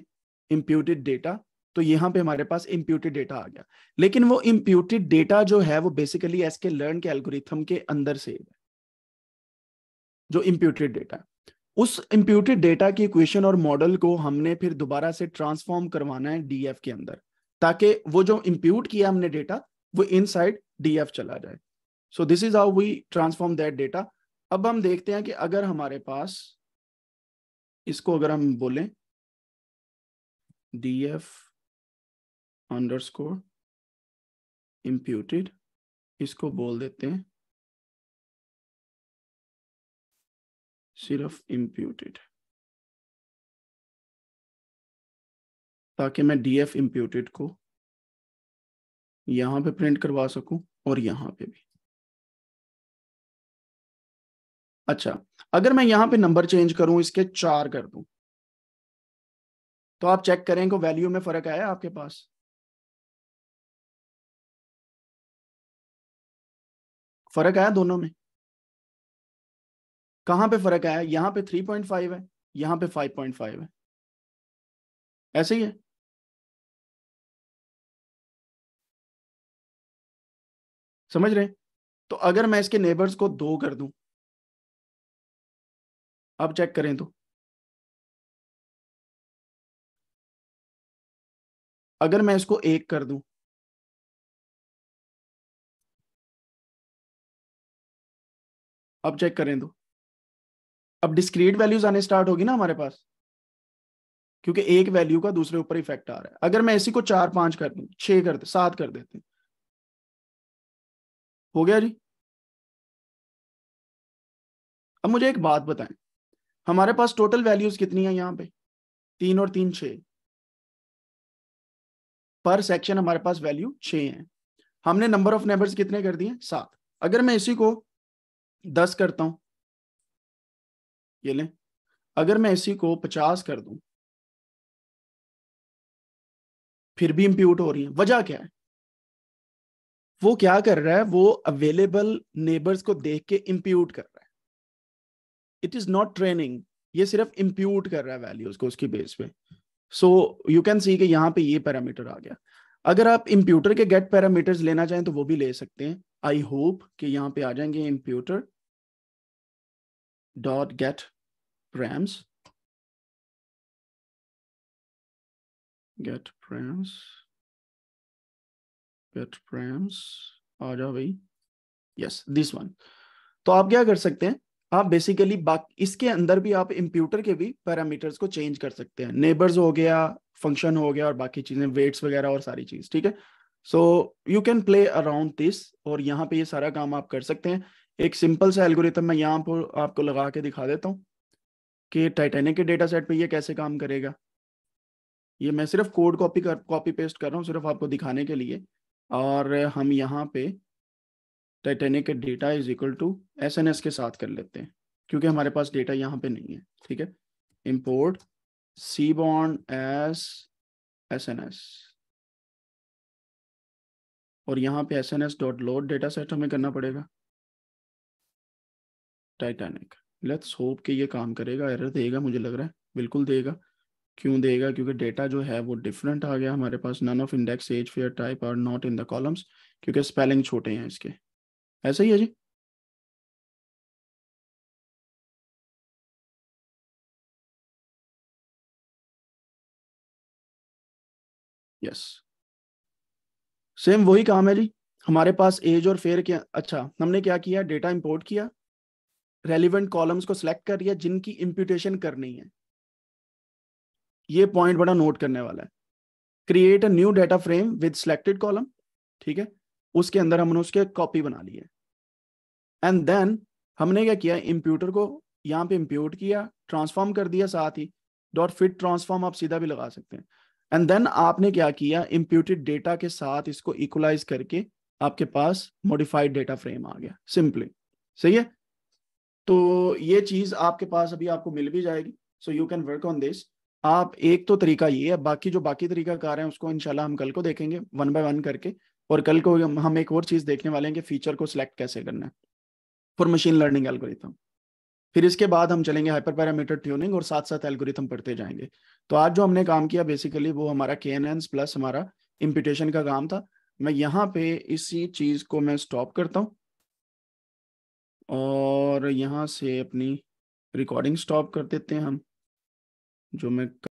इंप्यूटेड डेटा, तो यहाँ पे हमारे पास इंप्यूटेड डेटा आ गया. लेकिन वो इंप्यूटेड डेटा जो है वो बेसिकली एसके लर्न के एल्गोरिथम के अंदर से जो इंप्यूटेड डेटा, उस इंप्यूटेड डेटा की इक्वेशन और मॉडल को हमने फिर दोबारा से ट्रांसफॉर्म करवाना है डीएफ के अंदर, ताकि वो जो इंप्यूट किया हमने डेटा वो इनसाइड डीएफ चला जाए. So this is how we transform that data. अब हम देखते हैं कि अगर हमारे पास इसको अगर हम बोलें डीएफ अंडरस्कोर इंप्यूटेड, इसको बोल देते हैं सिर्फ imputed, ताकि मैं df imputed को यहां पे प्रिंट करवा सकूं और यहां पे भी. अच्छा, अगर मैं यहां पे नंबर चेंज करूं, इसके चार कर दूं, तो आप चेक करें कि वैल्यू में फर्क आया आपके पास. फर्क आया दोनों में. कहां पे फर्क आया, यहां पे थ्री पॉइंट फाइव है, यहां पे फाइव पॉइंट फाइव है. ऐसे ही है. समझ रहे हैं? तो अगर मैं इसके नेबर्स को दो कर दूं, आप चेक करें तो अगर मैं इसको एक कर दूं, आप चेक करें तो अब डिस्क्रीट वैल्यूज आने स्टार्ट होगी ना हमारे पास, क्योंकि एक वैल्यू का दूसरे ऊपर इफेक्ट आ रहा है. अगर मैं इसी को चार पांच कर दूं, छह कर दे, सात कर देते, हो गया जी. अब मुझे एक बात बताएं, हमारे पास टोटल वैल्यूज कितनी है यहाँ पे, तीन और तीन छह, पर सेक्शन हमारे पास वैल्यू छह है. हमने नंबर ऑफ नेबर्स कितने कर दिए, सात. अगर मैं इसी को दस करता हूं, ये लें, अगर मैं इसी को पचास कर दूं, फिर भी इंप्यूट हो रही है. वजह क्या है, वो क्या कर रहा है, वो अवेलेबल नेबर्स को देख के इंप्यूट कर रहा है. इट इज नॉट ट्रेनिंग, ये सिर्फ इंप्यूट कर रहा है वैल्यूज को उसकी बेस पे. सो यू कैन सी कि यहाँ पे ये पैरामीटर आ गया. अगर आप इंप्यूटर के गेट पैरामीटर्स लेना चाहें तो वो भी ले सकते हैं. आई होप कि यहाँ पे आ जाएंगे imputer dot get params, get params, get params, आ जाओ भाई, yes this one. तो आप क्या कर सकते हैं, आप बेसिकली बाकी इसके अंदर भी आप इंप्यूटर के भी पैरामीटर्स को चेंज कर सकते हैं. नेबर्स हो गया, फंक्शन हो गया, और बाकी चीजें, वेट्स वगैरह और सारी चीज, ठीक है. So you can play around this, और यहाँ पे ये सारा काम आप कर सकते हैं. एक सिंपल सा एल्गोरिथम मैं यहाँ पर आपको लगा के दिखा देता हूँ कि टाइटैनिक के डेटा सेट पे ये कैसे काम करेगा. ये मैं सिर्फ कोड कॉपी कर कॉपी पेस्ट कर रहा हूँ सिर्फ आपको दिखाने के लिए. और हम यहाँ पे टाइटैनिक के data is equal to S N S के साथ कर लेते हैं, क्योंकि हमारे पास डेटा यहाँ पे नहीं है, ठीक है. इम्पोर्ट सी बॉन एस एस एन एस, और यहाँ पे S N S dot load data set हमें करना पड़ेगा. टाइटैनिक। लेट्स होप कि ये काम करेगा, एरर देगा, मुझे लग रहा है बिल्कुल देगा। क्यों देगा? क्योंकि डेटा जो है वो डिफरेंट आ गया हमारे पास। None of index as fare type are not in the columns, क्योंकि स्पेलिंग छोटे हैं इसके। ऐसा ही है जी, यस yes. सेम वही काम है जी हमारे पास एज और फेयर के। अच्छा, हमने क्या किया, डेटा इंपोर्ट किया, रेलिवेंट कॉलम्स को सिलेक्ट कर लिया जिनकी इंप्यूटेशन करनी है। ये पॉइंट बड़ा नोट करने वाला है। Create a new data frame with selected column, ठीक है, उसके अंदर हमने उसके कॉपी बना ली है। एंड देन हमने क्या किया, इंप्यूटर को यहाँ पे इंप्यूट किया, ट्रांसफॉर्म कर दिया, साथ ही डॉट फिट ट्रांसफॉर्म आप सीधा भी लगा सकते हैं। एंड देन आपने क्या किया, इंप्यूटेड डेटा के साथ इसको इक्वलाइज करके आपके पास मॉडिफाइड डेटा फ्रेम आ गया सिंपली। सही है, तो ये चीज आपके पास अभी आपको मिल भी जाएगी। So you can work on this. आप एक तो तरीका ये है, बाकी जो बाकी तरीका कार है उसको इंशाल्लाह हम कल को देखेंगे वन बाय वन करके। और कल को हम एक और चीज देखने वाले हैं कि फीचर को सिलेक्ट कैसे करना है फॉर मशीन लर्निंग एल्गोरिथम। फिर इसके बाद हम चलेंगे हाइपर पैरामीटर ट्यूनिंग और साथ साथ एल्गोरिथम पढ़ते जाएंगे। तो आज जो हमने काम किया बेसिकली वो हमारा के एन एन प्लस हमारा इम्प्यूटेशन का काम था। मैं यहाँ पे इसी चीज को मैं स्टॉप करता हूँ और यहाँ से अपनी रिकॉर्डिंग स्टॉप कर देते हैं हम, जो मैं